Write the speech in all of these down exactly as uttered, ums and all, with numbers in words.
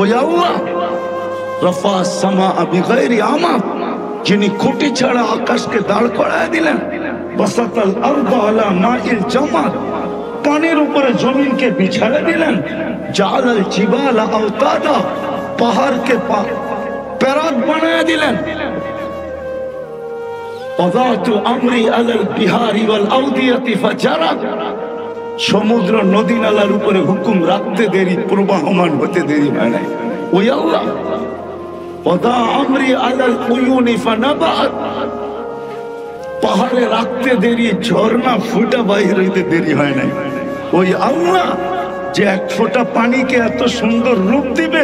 ও ইয়া আল্লাহ রাফা সামা বিগাইরি আমাদ যিনি খুঁটি ছাড়া আকাশকে দাঁড় করায় দিলেন বাসাতাল আরদ আলা মাইল জামাদ পানির উপরে জমিনকে বিছায়ে দিলেন জালাল জিবাল আওতাদা পাহাড়কে পেরাত বানায় দিলেন ওয়াদাতু আমরি আলাল বিহারি ওয়াল আউদিয়াতি ফাজারাত সমুদ্র নদী নালার উপরে হুকুম রাখতে দেরি প্রবাহমান হতে দেরি হয় না ও আল্লাহ ওয়াদা আমরি আলাল কুয়ুনি ফানাবাত পাহাড়ে রাখতে দেরি ঝর্ণা ফুটা বাইরে হতে দেরি হয় না ও আল্লাহ যে এক ফোঁটা পানিকে এত সুন্দর রূপ দিবে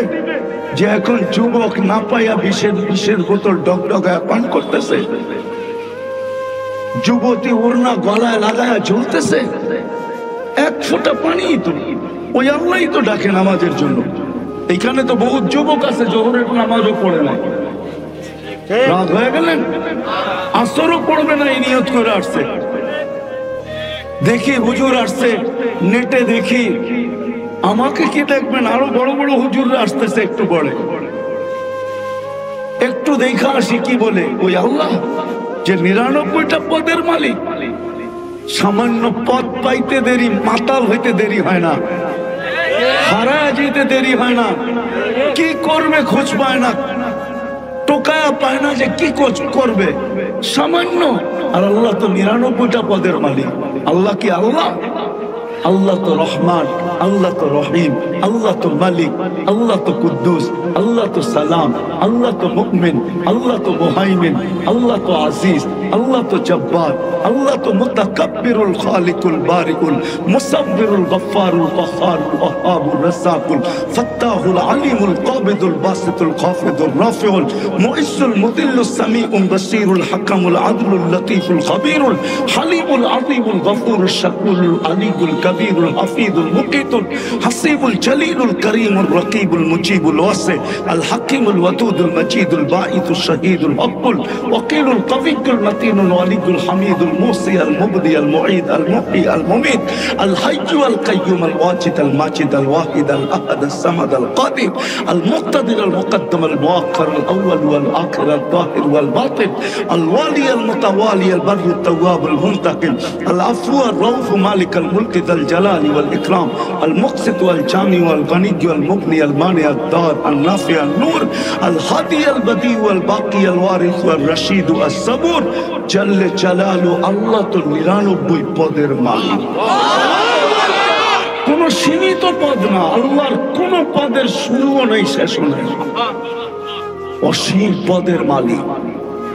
যে এখন যুবক না পায়া বিশের বিশের বোতল ডগডগায় পান করতেছে যুবতী ওড়না গলায় লাগায়া ঝুলতেছে এক ফোঁটা পানি তো ওই আল্লাহই তো ডাকে নামাজের জন্য এখানে তো বহুত যুবক আছে জোহরের নামাজও পড়ে না রাত হয়ে গেলেন আসরও পড়বে না এই নিয়ত করে আসছে দেখি হুজুর আসছে নেটে দেখি আমাকে কি দেখবেন আরো বড় বড় হুজুররা আসতেছে একটু পরে একটু দেখা আসি কি বলে ওই আল্লাহ যে নিরানব্বইটা পদের মালিক সামান্য পদ পাইতে দেরি মাতাল হইতে দেরি হয় না হারায় যেতে দেরি হয় না কি করবে খোঁজ পায় না টোকায়া পায় না যে কি খোঁজ করবে সামান্য আর আল্লাহ তো নিরানব্বইটা পদের মালিক আল্লাহ কি আল্লাহ আল্লাহ তো রহমান আল্লাহ তো রহিম আল্লাহ তো মালিক আল্লাহ তো কুদ্দুস আল্লাহ তো সালাম আল্লাহ তো মুমিন আল্লাহ তো মুহাইমিন আল্লাহ তো আজিজ আল্লাহ তো জব্বার আল্লাহ তো মুতাকাব্বিরুল খালিকুল বারিকুল মুসাব্বিরুল গফফারুল কহারুল ওয়াহাবুর রাসাকুল ফাত্তাহুল আলিমুল কাবিদুল বাসিতুল খাফিদুল রাফিউল মুইসুল মুদিল্লুস সামিউল বাসিরুল হাকামুল আদলুল লতীফুল খাবীরুল হালিমুল আযীমুল গফুরুশ শাকুরুল আলিকুল কাবীরুল হাফিদুল মুকিতুল হাসিবুল জলিলুল করিমুল রকিবুল মুজিবুল ওয়াসি আল হাকিমুল ওয়াদুদুল মজিদুল বাঈতুশ শাহীদুল হকুল ওয়াকিলুল কাবিকুল মাতিনুল ওয়ালিদুল হামিদুল الموصي المبدي المعيد المحيي المميت الحي والقيوم الواجد الماجد الواحد الاحد الصمد القادر المقتدر المقدم الواقر الاول والاخر الظاهر والباطن الوالي المتوالي البر التواب المنتقم العفو الرؤوف مالك الملك ذا الجلال والاكرام المقسط والجامع والغني والمغني المانع الدار النافع النور الهادي البديع والباقي الوارث والرشيد الصبور جل جلاله আল্লাহ তো নিরানব্বই পদের মালিক কোন সীমিত পদ না আল্লাহর কোন পদের শুরুও নেই শেষ নেই অসীম পদের মালিক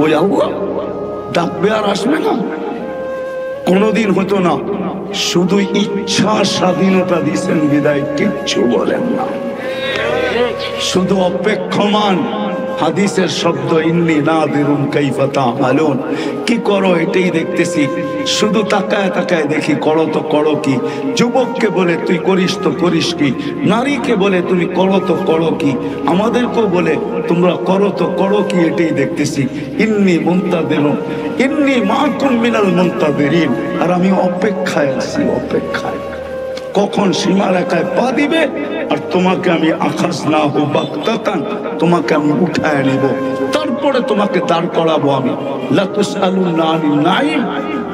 ওই আল্লাহ ডাকবে আর আসবে না কোনদিন হতো না শুধু ইচ্ছা স্বাধীনতা দিয়েছেন বিদায় কিচ্ছু বলেন না শুধু অপেক্ষমান হাদিসের শব্দ ইন্নি নাদিরুন কাইফা তাআমালুন কি করো এটাই দেখতেছি শুধু তাকায় তাকায় দেখি করো তো করো কি যুবককে বলে তুই করিস তো করিস কি নারীকে বলে তুমি করো তো করো কি আমাদেরকেও বলে তোমরা করো তো করো কি এটাই দেখতেছি ইন্নি মুনতাদিরুন ইন্নি মাকুম মিনাল মুনতাদিরিন আর আমি অপেক্ষায় আছি অপেক্ষায় কখন সীমারেখায় পা দিবে আর তোমাকে আমি আকাশ না হোক তখন তোমাকে আমি উঠায় নেব তারপরে তোমাকে দাঁড় করাবো আমি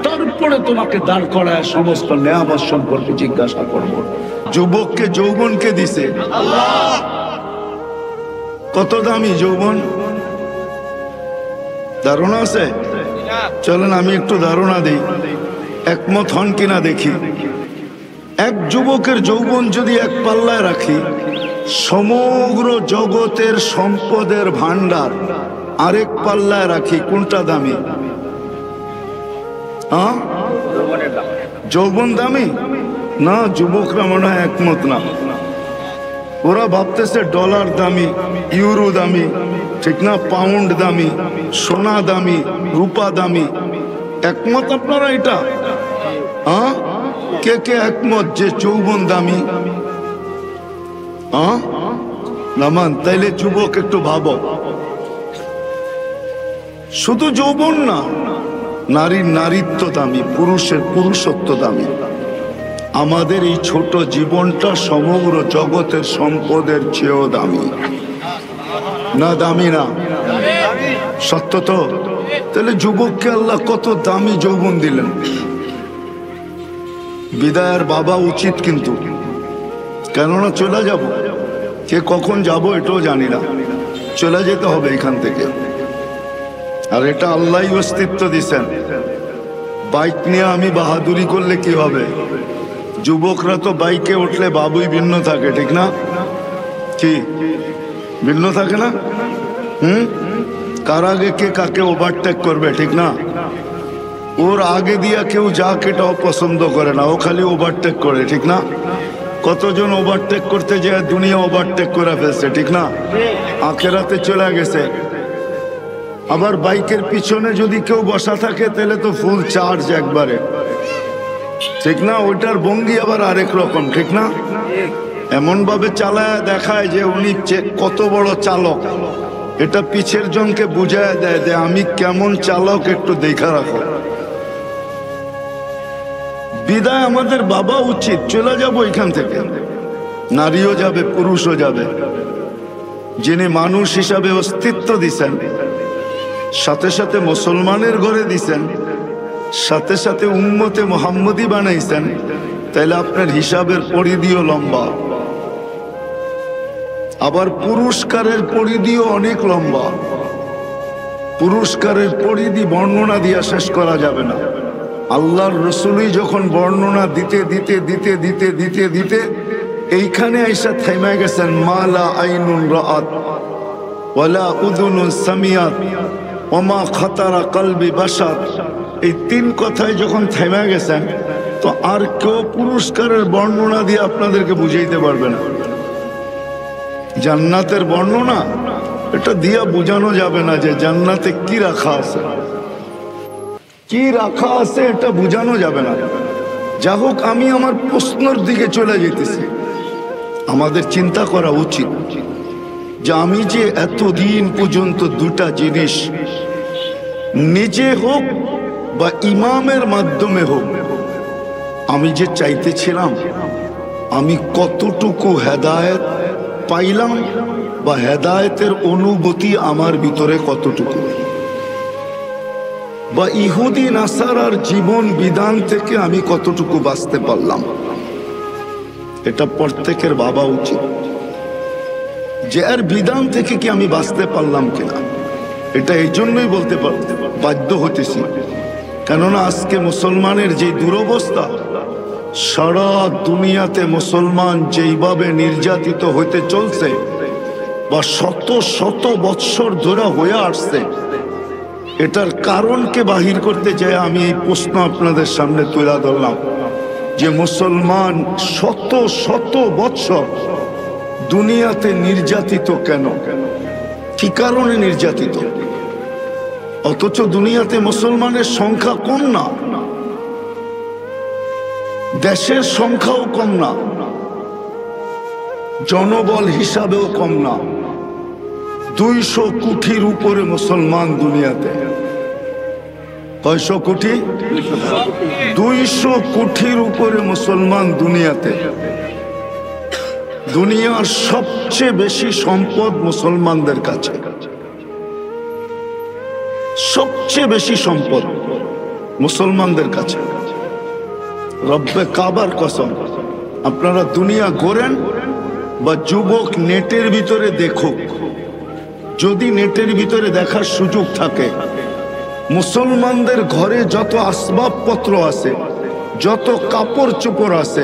তারপরে তোমাকে দাঁড় করায় সমস্ত নিয়ামত সম্পর্কে জিজ্ঞাসা করবো যুবককে যৌবনকে দিছে কত দামি যৌবন ধারণা আছে চলেন আমি একটু ধারণা দিই একমত হন কিনা দেখি এক যুবকের যৌবন যদি এক পাল্লায় রাখি সমগ্র জগতের সম্পদের ভান্ডার আরেক পাল্লায় রাখি কোনটা দামি যৌবন দামি না যুবকরা মনে হয় একমত না ওরা ভাবতেছে ডলার দামি ইউরো দামি ঠিক না পাউন্ড দামি সোনা দামি রূপা দামি একমত আপনারা এটা হ্যাঁ কে কে একমত যে যৌবন দামি নামান তাইলে যুবক একটু ভাব শুধু যৌবন না নারীর নারীত্ব দামি পুরুষের পুরুষত্ব দামি আমাদের এই ছোট জীবনটা সমগ্র জগতের সম্পদের চেয়েও দামি না, দামি না? সত্য তো। তাহলে যুবককে আল্লাহ কত দামি যৌবন দিলেন। বিদায়ের বাবা উচিত কিন্তু, কেননা চলে যাব, কে কখন যাব এটাও জানি না, চলে যেতে হবে এখান থেকে। আর এটা আল্লাহ অস্তিত্ব দিচ্ছেন। বাইক নিয়ে আমি বাহাদুরি করলে কি হবে? যুবকরা তো বাইকে উঠলে বাবুই ভিন্ন থাকে, ঠিক না? কি ভিন্ন থাকে না? হুম কার আগে কে কাকে ওভারটেক করবে, ঠিক না? ওর আগে দিয়া কেউ যা কেটা অপছন্দ করে না, ও খালি ওভারটেক করে, ঠিক না? কতজন ওভারটেক করতে যায় দুনিয়া ওভারটেক করে ফেলছে, ঠিক না? আখেরাতে চলে গেছে। আবার বাইকের পিছনে যদি কেউ বসা থাকে তাহলে তো ফুল চার্জ একবারে, ঠিক না? ওইটার ভঙ্গি আবার আরেক রকম, ঠিক না? এমন ভাবে চালায় দেখায় যে উনি কত বড় চালক, এটা পিছের জনকে বুঝায় দেয় যে আমি কেমন চালক, একটু দেখা রাখো। বিদায় আমাদের বাবা উচিত, চলে যাবো এখান থেকে। নারীও যাবে, পুরুষও যাবে। যিনি মানুষ হিসাবে অস্তিত্ব দিছেন, সাথে সাথে মুসলমানের ঘরে দিছেন, সাথে সাথে উম্মতে মুহাম্মদি বানাইছেন, তাইলে আপনার হিসাবের পরিধিও লম্বা। আবার পুরস্কারের পরিধিও অনেক লম্বা। পুরস্কারের পরিধি বর্ণনা দিয়া শেষ করা যাবে না। আল্লাহর রসুলই যখন বর্ণনা দিতে দিতে দিতে দিতে দিতে দিতে এইখানে আইসা থেমে গেছেন। মালা আইনুন রাআত ওয়ালা উযুনুন সামিআত ওয়া মা খাতারা কলবি বাশার, এই তিন কথায় যখন থেমে গেছেন, তো আর কেউ পুরস্কারের বর্ণনা দিয়ে আপনাদেরকে বুঝাইতে পারবে না। জান্নাতের বর্ণনা এটা দিয়া বোঝানো যাবে না যে জান্নাতে কি রাখা আছে, কি রাখা আছে এটা বোঝানো যাবে না। যা হোক, আমি আমার প্রশ্নের দিকে চলে যেতেছি। আমাদের চিন্তা করা উচিত যে আমি যে এতদিন পর্যন্ত দুটা জিনিস নিজে হোক বা ইমামের মাধ্যমে হোক আমি যে চাইতেছিলাম, আমি কতটুকু হেদায়েত পাইলাম বা হেদায়েতের অনুভূতি আমার ভিতরে কতটুকু, বা ইহুদি নাসারার জীবন বিধান থেকে আমি কতটুকু বাঁচতে পারলাম। এটা প্রত্যেকের ভাবা উচিত যে এর বিধান থেকে কি আমি বাঁচতে পারলাম কিনা। এটা এই জন্যই বলতে বাধ্য হতেছি, কেননা আজকে মুসলমানের যে দুরবস্থা, সারা দুনিয়াতে মুসলমান যেইভাবে নির্যাতিত হইতে চলছে বা শত শত বৎসর ধরে হয়ে আসছে, এটার কারণকে বাহির করতে চাই। আমি এই প্রশ্ন আপনাদের সামনে তুলে ধরলাম যে মুসলমান শত শত বৎসর দুনিয়াতে নির্যাতিত কেন, কি কারণে নির্যাতিত? অথচ দুনিয়াতে মুসলমানের সংখ্যা কম না, দেশের সংখ্যাও কম না, জনবল হিসাবেও কম না। দুইশো কোটির উপরে মুসলমান দুনিয়াতে। কয়শো কোটি? দুইশো কোটির উপরে মুসলমান দুনিয়াতে। দুনিয়ার সবচেয়ে বেশি সম্পদ মুসলমানদের কাছে, সবচেয়ে বেশি সম্পদ মুসলমানদের কাছে। রব্বে কাবার কসম, আপনারা দুনিয়া ঘোরেন বা যুবক নেটের ভিতরে দেখুক, যদি নেটের ভিতরে দেখার সুযোগ থাকে, মুসলমানদের ঘরে যত আসবাবপত্র আছে, যত কাপড় চোপড় আছে,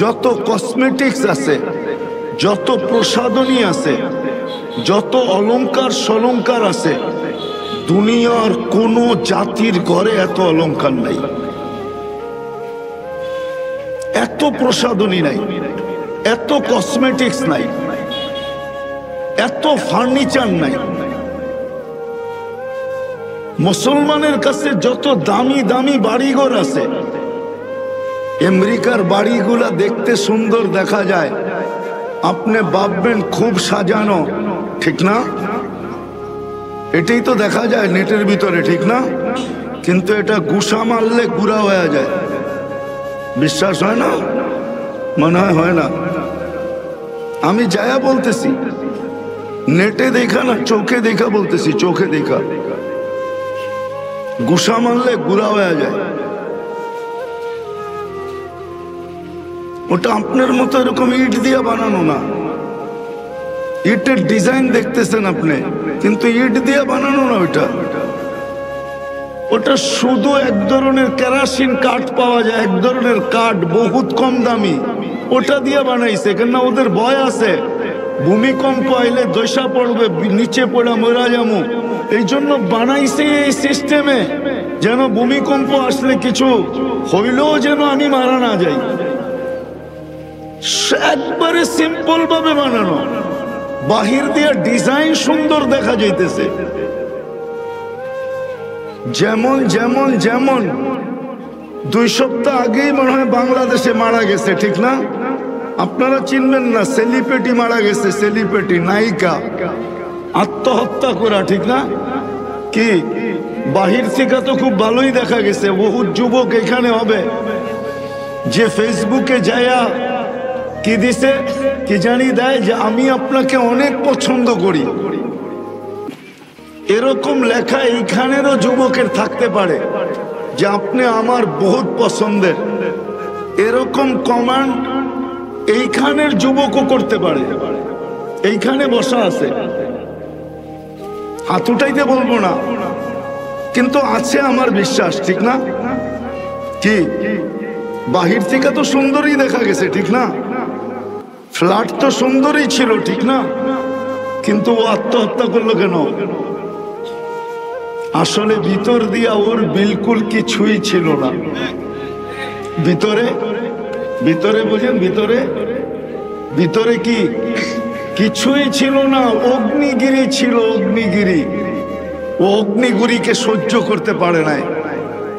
যত কসমেটিক্স আছে, যত প্রসাধনী আছে, যত অলংকার সলংকার আছে, দুনিয়ার কোনো জাতির ঘরে এত অলংকার নাই, এত প্রসাধনী নাই, এত কসমেটিক্স নাই, এত ফার্নিচার নাই। মুসলমানের কাছে যত দামি দামি বাড়িঘর আছে, আমেরিকার বাড়িগুলা দেখতে সুন্দর দেখা যায়, আপনি ভাববেন খুব সাজানো, ঠিক না? এটাই তো দেখা যায় নেটের ভিতরে, ঠিক না? কিন্তু এটা গুসা মারলে গুড়া হয়ে যায়। বিশ্বাস হয় না, মনে হয় হয় না। আমি যায়া বলতেছি, নেটে দেখা না, চোখে দেখা বলতেছি, চোখে দেখা। গুসা মানলে গুড়া হয়ে যায়। ওটা আপনার মতো এরকম ইট দিয়ে বানানো না, ইটের ডিজাইন দেখতেছেন আপনি, কিন্তু ইট দিয়ে বানানো না ওইটা। ওটা শুধু এক ধরনের কেরাসিন কাঠ পাওয়া যায়, এক ধরনের কাঠ বহুত কম দামি, ওটা দিয়ে বানাইছে। কেননা ওদের ভয় আছে ভূমিকম্প আইলে দশা পড়বে, নিচে পড়া মরা যাবো, এই জন্য বানাইছে এই সিস্টেমে যেন ভূমিকম্প আসলে কিছু হইলেও যেন আমি মারা না যাই। একবারে সিম্পল ভাবে বানানো, বাহির দিয়ে ডিজাইন সুন্দর দেখা যাইতেছে। যেমন যেমন যেমন দুই সপ্তাহ আগেই মনে হয় বাংলাদেশে মারা গেছে, ঠিক না? আপনারা চিনবেন না, সেলিব্রিটি মারা গেছে, সেলিব্রিটি নায়িকা আত্মহত্যা করা, ঠিক না? কি বাহির থেকে তো খুব ভালোই দেখা গেছে। বহু যুবক এখানে হবে যে ফেসবুকে যায়া কি দিছে কি জানি দেয় যে আমি আপনাকে অনেক পছন্দ করি, এরকম লেখা এইখানেরও যুবকের থাকতে পারে যে আপনি আমার বহুত পছন্দের, এরকম কমান্ড এইখানের যুবকও করতে পারে। এইখানে বসা আছে, হাত উঠাইতে বলবো না, কিন্তু আছে আমার বিশ্বাস, ঠিক না? কি বাহির থেকে তো সুন্দরই দেখা গেছে, ঠিক না? ফ্ল্যাট তো সুন্দরই ছিল, ঠিক না? কিন্তু ও আত্মহত্যা করলো কেন? আসলে ভিতর দিয়া ওর বিলকুল কিছুই ছিল না। ভিতরে ভিতরে বুঝেন, ভিতরে ভিতরে কি কিছুই ছিল না, অগ্নিগিরি ছিল, অগ্নিগিরি। ও অগ্নিগুরিকে সহ্য করতে পারে নাই,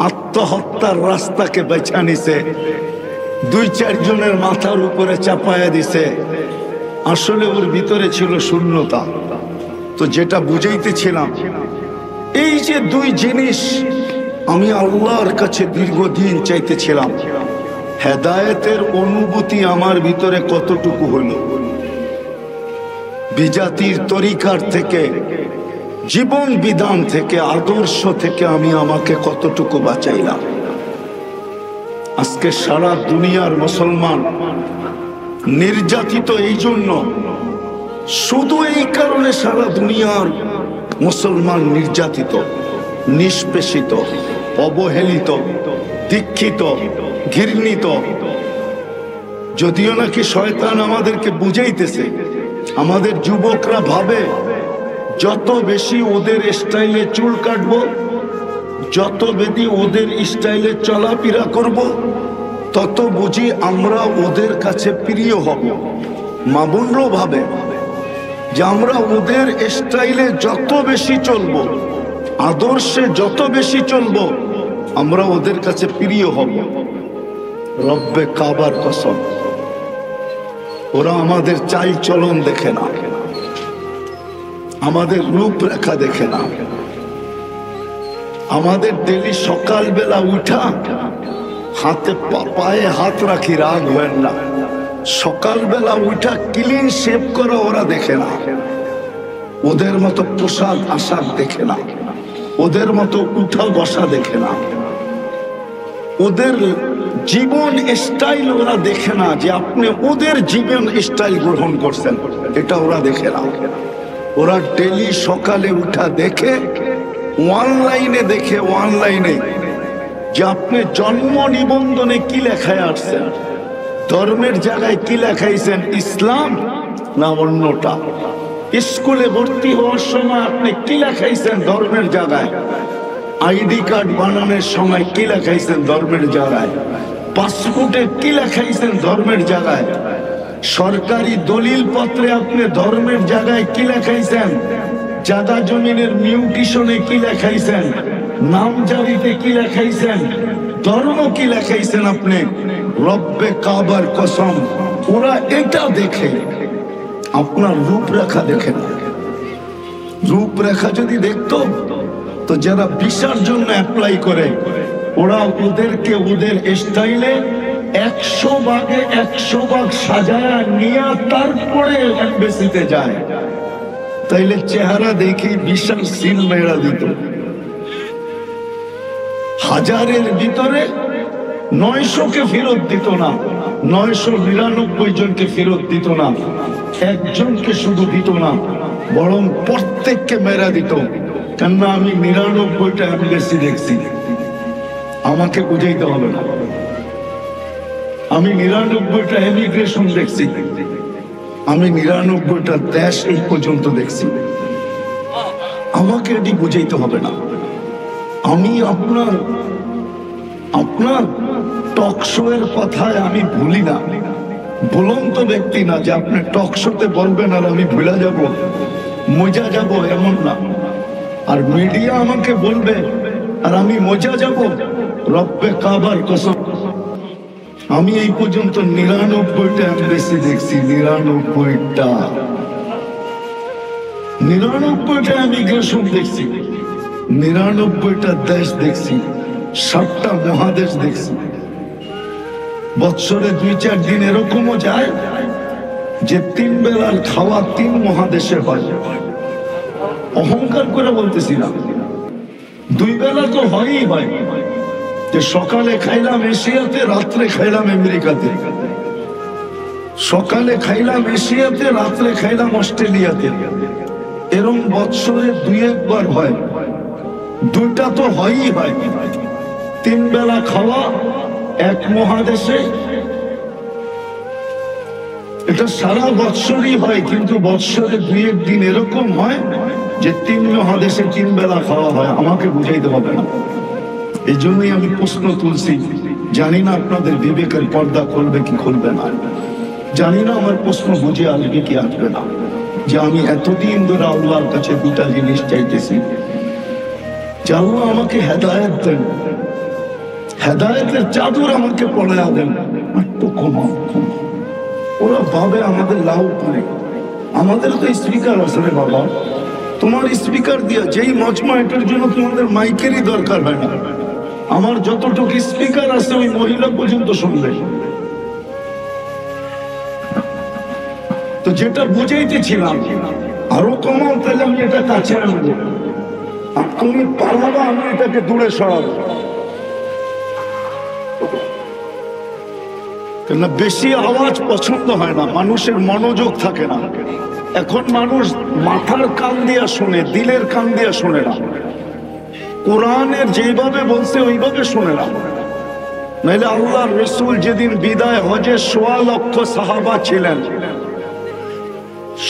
আত্মহত্যার রাস্তাকে বেছে নিছে, দুই চারজনের মাথার উপরে চাপায়া দিছে। আসলে ওর ভিতরে ছিল শূন্যতা। তো যেটা বুঝাইতেছিলাম, এই যে দুই জিনিস আমি আল্লাহর কাছে দীর্ঘদিন চাইতেছিলাম, হেদায়েতের অনুভূতি আমার ভিতরে কতটুকু হইল। বিজাতির তরিকার থেকে, জীবন বিধান থেকে, আদর্শ থেকে আমি আমাকে কতটুকু বাঁচাইলাম। আজকে সারা দুনিয়ার মুসলমান নির্যাতিত, এই জন্য শুধু এই কারণে সারা দুনিয়ার মুসলমান নির্যাতিত, নিষ্পেষিত, অবহেলিত, দীক্ষিত, ঘৃণিত। যদিও নাকি শয়তান আমাদেরকে বুঝাইতেছে, আমাদের যুবকরা ভাবে যত বেশি ওদের স্টাইলে চুল কাটবো, যত বেশি ওদের স্টাইলে চলাফেরা করব, তত বুঝি আমরা ওদের কাছে প্রিয় হব। মা বোনরাও ভাবে যে আমরা ওদের স্টাইলে যত বেশি চলব, আদর্শে যত বেশি চলব, আমরা ওদের কাছে প্রিয় হব। রব্বে কাবার কসম, ওরা আমাদের চাল চলন দেখে না, আমাদের রূপরেখা দেখে না, আমাদের ডেলি সকালবেলা উঠা হাতে পায়ে হাত রাখি, রাগ হয় না, সকালবেলা উঠা ক্লিন শেভ করে ওরা দেখে না, ওদের মতো পোশাক আশাক দেখে না, ওদের মতো উঠা বসা দেখে না, ওদের জীবন স্টাইল ওরা দেখে না যে আপনি ওদের জীবন স্টাইল গ্রহণ করছেন, এটা ওরা দেখে না। ওরা ডেলি সকালে উঠা দেখে, অনলাইনে দেখে, অনলাইনে যে আপনি জন্ম নিবন্ধনে কি লেখায় আসছেন, ধর্মের জায়গায় কি লেখাইছেন, ইসলাম না অন্যটা, স্কুলে ভর্তি হওয়ার সময় আপনি কি লেখাইছেন ধর্মের জায়গায়, আইডি কার্ড বানানোর সময় কি লেখাইছেন ধর্মের জায়গায়, পাসপোর্টে কি লেখাইছেন ধর্মের জায়গায়, সরকারি দলিল পত্রে আপনি ধর্মের জায়গায় কি লেখাইছেন, জায়গা জমিনের মিউটেশনে কি লেখাইছেন, নাম জারিতে কি লেখাইছেন, ধর্ম কি লেখাইছেন আপনি। রব্বে কাবার কসম, ওরা এটা দেখে, আপনার রূপরেখা দেখে না। রূপরেখা যদি দেখতো তো যারা ভিসার জন্য অ্যাপ্লাই করে, ওরা ওদেরকে ওদের স্টাইলে একশো ভাগে একশো ভাগ সাজায় নিয়ে তারপরে এমবেসিতে যায়, তাইলে চেহারা দেখে বিশাল সিল মেরা দিত। হাজারের ভিতরে নয়শো কে ফেরত দিত না, নয়শো নিরানব্বই জনকে ফেরত দিত না, একজনকে শুধু দিত না, বরং প্রত্যেককে মেরা দিত। কেননা আমি নিরানব্বইটা এমবেসি দেখছি, আমাকে বুঝাইতে হবে না। আমি নিরানব্বইটা ইমিগ্রেশন দেখছি, আমি নিরানব্বইটা দেশ এই পর্যন্ত দেখছি, আমাকে এটি বুঝাইতে হবে না। আমি আপনার আপনার টক শো এর কথায় আমি ভুলি না, ভুলন্ত ব্যক্তি না যে আপনি টক শোতে বলবেন আর আমি ভুলে যাব, মজা যাব, এমন না। আর মিডিয়া আমাকে বলবে আর আমি মজা যাব, রব্বে কাবার কসম। আমি এই পর্যন্ত নিরানব্বইটা এমবেসি দেখছি, নিরানব্বইটা নিরানব্বইটা ইমিগ্রেশন দেখছি, নিরানব্বইটা দেশ দেখছি, সাতটা মহাদেশ দেখছি। বৎসরে দুই চার দিন এরকমও যায় যে তিন বেলার খাওয়া তিন মহাদেশে হয়। অহংকার করে বলতেছি না, দুই বেলা তো হয়ই হয়, যে সকালে খাইলাম এশিয়াতে, রাত্রে খাইলাম আমেরিকাতে, সকালে খাইলাম এশিয়াতে, রাত্রে খাইলাম অস্ট্রেলিয়াতে। এরম বৎসরে দুই একবার হয়, দুইটা তো হয়ই হয়। তিন বেলা খাওয়া এক মহাদেশে, এটা সারা বৎসরই হয়, কিন্তু বৎসরে দুই একদিন এরকম হয় যে তিন মহাদেশে তিন বেলা খাওয়া হয়। আমাকে বুঝাইতে হবে না। এই জন্যই আমি প্রশ্ন তুলছি, জানি না আপনাদের বিবেকের পর্দা করবে কি করবে না, জানি না আমার প্রশ্ন বুঝে আসবে কি আসবে না। যে আমি এতদিন ধরে আল্লাহর কাছে দুটা জিনিস চাইতেছি, যে আল্লাহ আমাকে হেদায়েত দেন, হেদায়েতের চাদর আমাকে পড়ায়া দেন। একটু কমা কমা ওরা ভাবে আমাদের লাউ করে, আমাদের তো স্পিকার আছে রে বাবা, তোমার স্পিকার দিয়া যেই মজমা, এটার জন্য তোমাদের মাইকেরই দরকার হয় না। আমার যতটুকু স্পিকার আছে ওই মহিলা পর্যন্ত শুনবে। তো যেটা বুঝাইতেছিলাম, আরো কমাও, তাহলে আমি এটা কাছে আনবো, আর তুমি পালাবা আমি এটাকে দূরে সরাবো। কেননা বেশি আওয়াজ পছন্দ হয় না, মানুষের মনোযোগ থাকে না। এখন মানুষ মাথার কান দিয়া শোনে, দিলের কান দিয়া শোনে না। কোরআনের যেভাবে বলছে ওইভাবে শোনে না। নাইলে আল্লাহর রাসূল যেদিন বিদায় হজে সোয়া লক্ষ সাহাবা ছিলেন,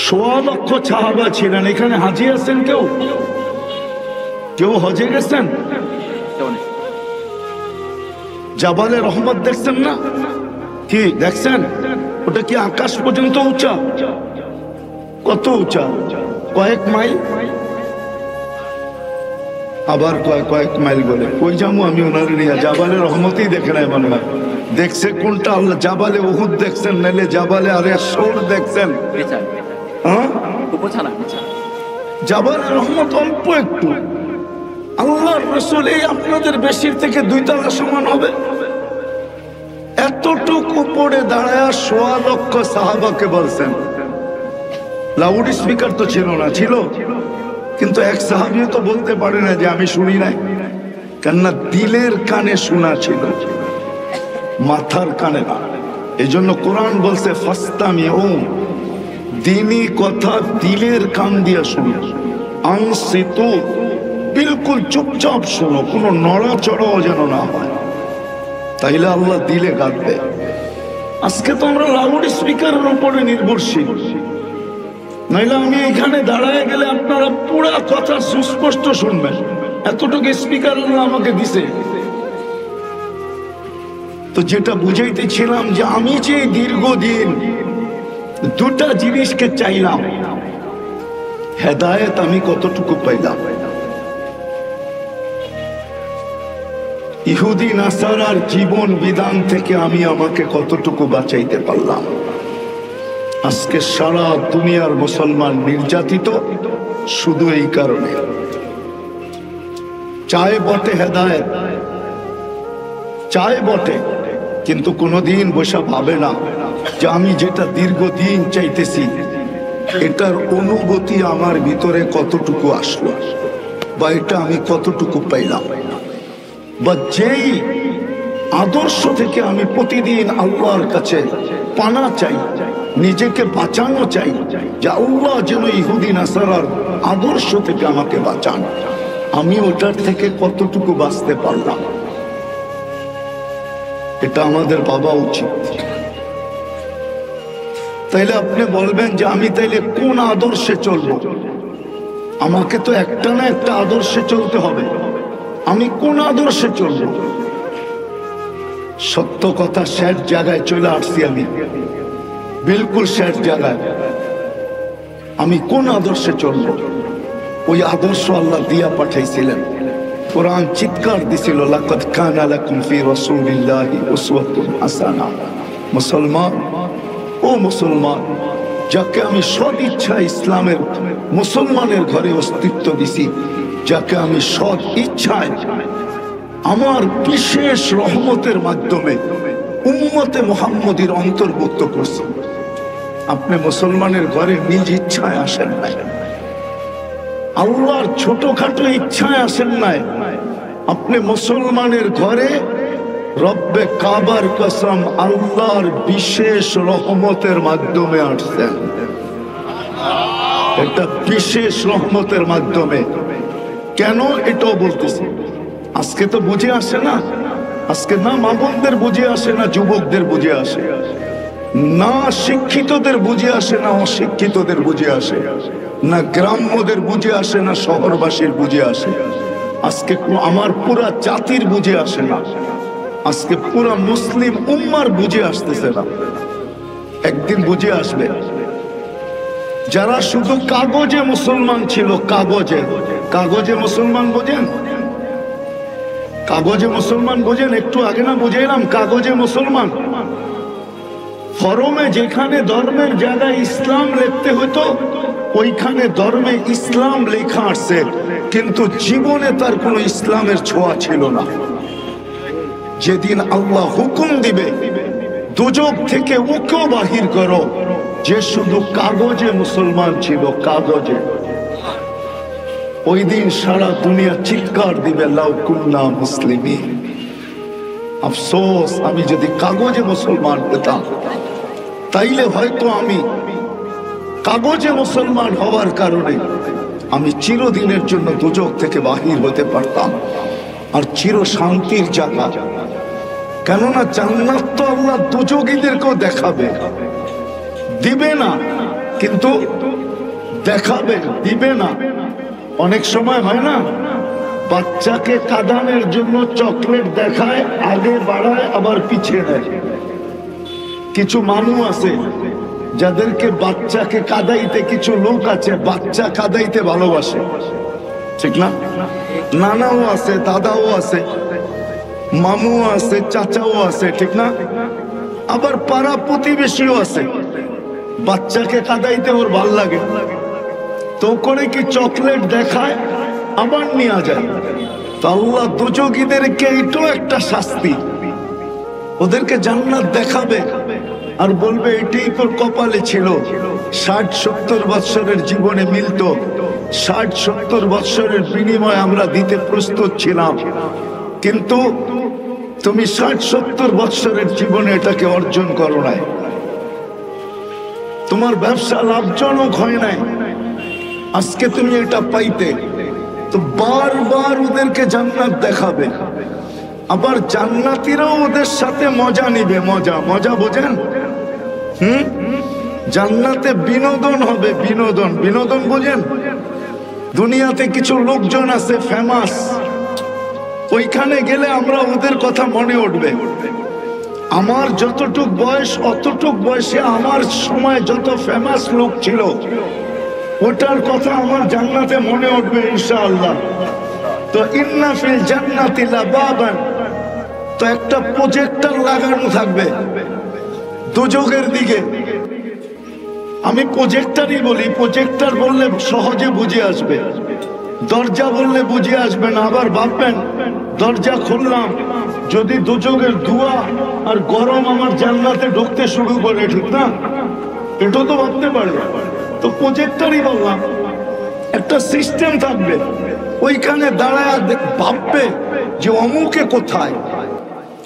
সোয়া লক্ষ সাহাবা ছিলেন। এখানে হাজি আছেন কেউ? কেউ হজে গেছেন? জাবালে রহমত দেখছেন না কি? দেখছেন? ওটা কি আকাশ পর্যন্ত উঁচা? কত উঁচা? কয়েক মাইল, আবার কয়েক মাইল বলে। ওই জামু আমি ওনারে নিয়ে জাবালে রহমতেই দেখে নাই মনে হয়। দেখছে কোনটা আল্লাহ? জাবালে উহুদ দেখছেন, নাইলে জাবালে আরে সোর দেখছেন? জাবালে রহমত অল্প একটু। আল্লাহর রাসূল এই আপনাদের বেশির থেকে দুই তলা সমান হবে, এতটুকু উপরে দাঁড়ায় সোয়া লক্ষ সাহাবাকে বলছেন। লাউড স্পিকার তো ছিল না, ছিল, কিন্তু এক সাহাবিও তো বলতে পারে না যে আমি শুনি নাই। কেননা দিলের কানে শোনা ছিল, মাথার কানে না। এই জন্য কোরআন বলছে ফাসতামিউ, দিনই কথা দিলের কান দিয়া শুনি। আনসিতু, বিলকুল চুপচাপ শোনো, কোনো নড়াচড়াও যেন না হয়, তাইলে আল্লাহ দিলে কাঁদবে। আজকে তো আমরা লাউড স্পিকারের উপরে নির্ভরশীল, নাইলে আমি এখানে দাঁড়ায় গেলে আপনারা পুরা কথা সুস্পষ্ট শুনবেন। এতটুকু স্পিকার আল্লাহ আমাকে দিছে। তো যেটা বুঝাইতেছিলাম, যে আমি যে দীর্ঘদিন দুটা জিনিসকে চাইলাম, হেদায়েত আমি কতটুকু পাইলাম? ইহুদি নাসারার জীবন বিধান থেকে আমি আমাকে কতটুকু বাঁচাইতে পারলাম? আজকে সারা দুনিয়ার মুসলমান নির্যাতিত শুধু এই কারণে, চায় বটে হেদায়েত, চায় বটে, কিন্তু কোনোদিন বসা ভাবে না যে আমি যেটা দীর্ঘদিন চাইতেছি এটার অনুভূতি আমার ভিতরে কতটুকু আসলো বা এটা আমি কতটুকু পাইলাম বা যেই আদর্শ থেকে আমি প্রতিদিন আল্লাহর কাছে পানা চাই, নিজেকে বাঁচানো চাই, যে আল্লাহ যেন ইহুদি নাসারার আদর্শ থেকে আমাকে বাঁচান, আমি ওটার থেকে কতটুকু বাঁচতে পারলাম এটা আমাদের ভাবা উচিত। তাইলে আপনি বলবেন যে আমি তাইলে কোন আদর্শে চলবো, আমাকে তো একটা না একটা আদর্শে চলতে হবে, আমি কোন আদর্শে চলবো? সত্য কথা, শেষ জায়গায় চলে আসছি, আমি বিলকুল শেষ জায়গায়। আমি কোন আদর্শে চলবো? ওই আদর্শ আল্লাহ দিয়া পাঠাইছিলেন, কোরআন চিৎকার দিছিল লাকাদ কানা লাকুম ফি রাসূলিল্লাহি উসওয়াতুন হাসানা। মুসলমান, ও মুসলমান, যাকে আমি সদিচ্ছা ইসলামের মুসলমানের ঘরে অস্তিত্ব দিছি, যাকে আমি সৎ ইচ্ছায় আমার বিশেষ রহমতের মাধ্যমে উম্মতে মুহাম্মদীর অন্তর্ভুক্ত করছি, আপনি মুসলমানের ঘরে নিজ ইচ্ছায় আসেন নাই, আল্লাহর ছোটখাটো ইচ্ছায় আসেন নাই, আপনি মুসলমানের ঘরে রব্বে কাবার কসম আল্লাহর বিশেষ রহমতের মাধ্যমে আসছেন। একটা বিশেষ রহমতের মাধ্যমে কেন এটাও বলতেছি, আজকে তো বুঝে আসে না, আজকে না মা বোনদের বুঝে আসে, না যুবকদের বুঝে আসে, না শিক্ষিতদের বুঝে আসে, না অশিক্ষিতদের বুঝে আসে, না গ্রাম্যদের বুঝে আসে, না শহরবাসীর বুঝে আসে, আজকে আমার পুরা জাতির বুঝে আসে না, আজকে পুরা মুসলিম উম্মার বুঝে আসতেছে না। একদিন বুঝে আসবে। যারা শুধু কাগজে মুসলমান ছিল, কাগজে কাগজে মুসলমান বোঝেন, কাগজে মুসলমান বোঝেন, একটু আগে না বুঝাইলাম কাগজে মুসলমান, ফরমে যেখানে ধর্মের জায়গায় ইসলাম লিখতে হতো ওইখানে ধর্মে ইসলাম লেখা আসছে, কিন্তু জীবনে তার কোনো ইসলামের ছোঁয়া ছিল না। যেদিন আল্লাহ হুকুম দিবে দুজক থেকে ওকেও বাহির করো, যে শুধু কাগজে মুসলমান ছিল, কাগজে, ওই দিন সারা দুনিয়া চিৎকার দিবে লাউ কুন্না মুসলিমিন, আফসোস আমি যদি কাগজে মুসলমান পেতাম, তাইলে হয়তো আমি কাগজে মুসলমান হওয়ার কারণে আমি চিরদিনের জন্য দুজক থেকে বাহির হতে পারতাম আর চির শান্তির জায়গা। কেননা জান্নাত তো আল্লাহ দুজকীদেরকেও দেখাবে, দিবে না, কিন্তু দেখাবে, দিবে না। অনেক সময় হয় না, বাচ্চাকে কাঁদানোর জন্য চকলেট দেখায়, আগে বাড়ায় আবার পিছিয়ে দেয়। কিছু মানুষ আছে যাদেরকে বাচ্চাকে কাঁদাইতে, কিছু লোক আছে বাচ্চা কাঁদাইতে ভালোবাসে, ঠিক না? নানাও আছে, দাদাও আছে, মামু আছে, চাচাও আছে, ঠিক না? আবার পাড়া প্রতিবেশীও আছে, বাচ্চাকে কাঁদাইতে ওর ভাল লাগে, তো করে কি চকলেট দেখায় আবার নিয়ে যায়। তো আল্লাহ দুজকীদেরকে এটাও একটা শাস্তি, ওদেরকে জান্নাত দেখাবে আর বলবে এটাই তোর কপালে ছিল, ষাট সত্তর বৎসরের জীবনে মিলত, ষাট সত্তর বৎসরের বিনিময় আমরা দিতে প্রস্তুত ছিলাম, কিন্তু তুমি ষাট সত্তর বৎসরের জীবনে এটাকে অর্জন করো নাই, তোমার ব্যবসা লাভজনক হয় নাই, আজকে তুমি এটা পাইতে। তো বারবার ওদেরকে জান্নাত দেখাবে, আবার জান্নাতীরাও ওদের সাথে মজা নিবে, মজা মজা বোঝেন? হুম, জান্নাতে বিনোদন হবে, বিনোদন বিনোদন বোঝেন? দুনিয়াতে কিছু লোকজন আছে ফেমাস, ওইখানে গেলে আমরা ওদের কথা মনে উঠবে। আমার যতটুক বয়স, অতটুক বয়সে আমার সময় যত ফেমাস লোক ছিল ওটার কথা আমার জান্নাতে মনে উঠবে ইনশাআল্লাহ। তো ইন্না ফিল জান্নাতি লাবাবান, তো একটা প্রজেক্টর লাগানো থাকবে দুজকের দিকে। আমি প্রজেক্টরই বলি, প্রজেক্টর বললে সহজে বুঝে আসবে। দরজা বললে বুঝে আসবেন। আবার ভাববেন দরজা খুললাম, যদি দুচোখের ধোঁয়া আর গরম আমার জানলাতে ঢুকতে শুরু করে, ঠিক না? এটা তো ভাবতে পারে। তো প্রজেক্টরই বললাম, একটা সিস্টেম থাকবে, ওইখানে দাঁড়ায় ভাববে যে অমুকে কোথায়,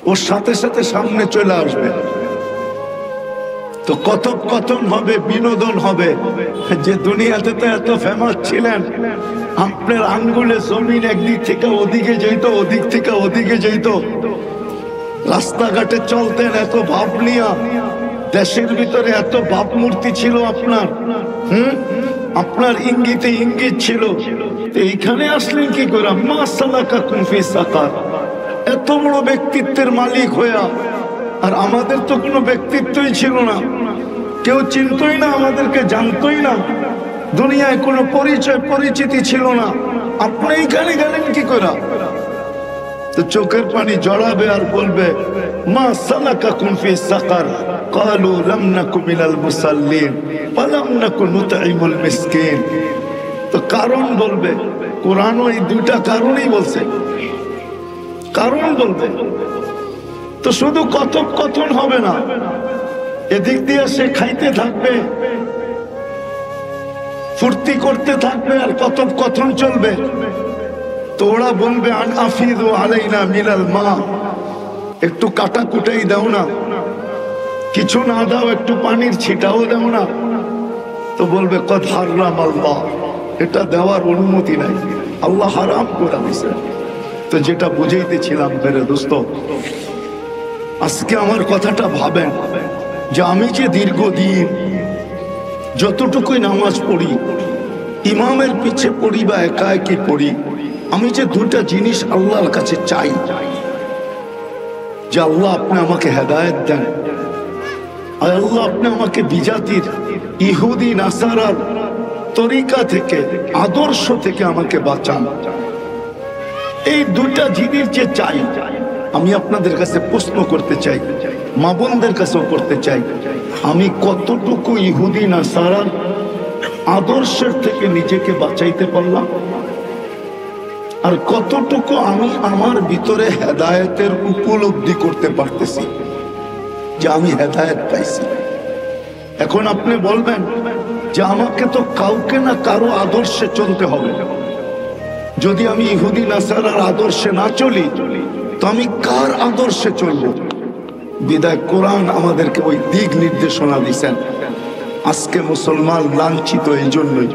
ওর সাথে সাথে সামনে চলে আসবে। তো কথোপকথন হবে, বিনোদন হবে। যে দুনিয়াতে তো এত ফেমাস ছিলেন, আপনার আঙ্গুলে জমিন একদিক থেকে ওদিকে যেত, ওদিক থেকে ওদিকে যেত, রাস্তাঘাটে চলতেন এত ভাব নিয়া। দেশের ভিতরে এত ভাবমূর্তি ছিল আপনার, হম আপনার ইঙ্গিতে ইঙ্গিত ছিল। এইখানে আসলেন কি করে? মাসালাকা কুফি সাকার, এত বড় ব্যক্তিত্বের মালিক হইয়া। আর আমাদের তো কোনো ব্যক্তিত্বই ছিল না, কেউ চিনতই না আমাদেরকে, জানতই না, দুনিয়ায় কোনো পরিচয় পরিচিতি ছিল না। আপনি এখানে গেলেন কি করে? তো চোখের পানি জড়াবে আর বলবে, মা সালাকাকুম ফি সাকার, ক্বালু লাম নাকু মিনাল মুসাল্লিন ওয়া লাম নাকু নুতঈমুল মিসকিন। তো কারণ বলবে, কোরআন ওই দুইটা কারণই বলছে, কারণ বলবে। তো শুধু কথোপকথন হবে না, এদিক দিয়ে সে খাইতে থাকবে, ফুর্তি করতে থাকবে, আর কথোপকথন চলবে। তো ওরা বলবে, আন আফিযু আলাইনা মিনাল মা, একটু কাটা কুটাই দাও না, কিছু না দাও, একটু পানির ছিটাও দাও না। তো বলবে, কদ হারাম আল্লাহ, এটা দেওয়ার অনুমতি নাই, আল্লাহ হারাম করে দিয়েছে। তো যেটা বুঝাইতেছিলাম বেরে দোস্ত, আজকে আমার কথাটা ভাবেন যে আমি যে দীর্ঘদিন যতটুকুই নামাজ পড়ি, ইমামের পিছে পড়ি বা একা একই পড়ি, আমি যে দুটা জিনিস আল্লাহর কাছে চাই, যে আল্লাহ আপনি আমাকে হেদায়েত দেন, আর আল্লাহ আপনি আমাকে বিজাতির ইহুদি নাসারার তরিকা থেকে, আদর্শ থেকে আমাকে বাঁচান। এই দুটা জিনিস যে চাই, আমি আপনাদের কাছে প্রশ্ন করতে চাই, মা বোনদের কাছেও করতে চাই, আমি কতটুকু ইহুদি নাসারার আদর্শের থেকে নিজেকে বাঁচাইতে পারলাম, আর কতটুকু আমি আমার ভিতরে হেদায়েতের উপলব্ধি করতে পারতেছি, যে আমি হেদায়েত পাইছি। এখন আপনি বলবেন যে আমাকে তো কাউকে না কারো আদর্শে চলতে হবে, যদি আমি ইহুদি নাসারার আদর্শে না চলি তো আমি কার আদর্শে চলবো? বিদায় কোরআন আমাদেরকে ওই দিক নির্দেশনা দিয়েছেন। আজকে মুসলমান লাঞ্ছিত এই জন্যই,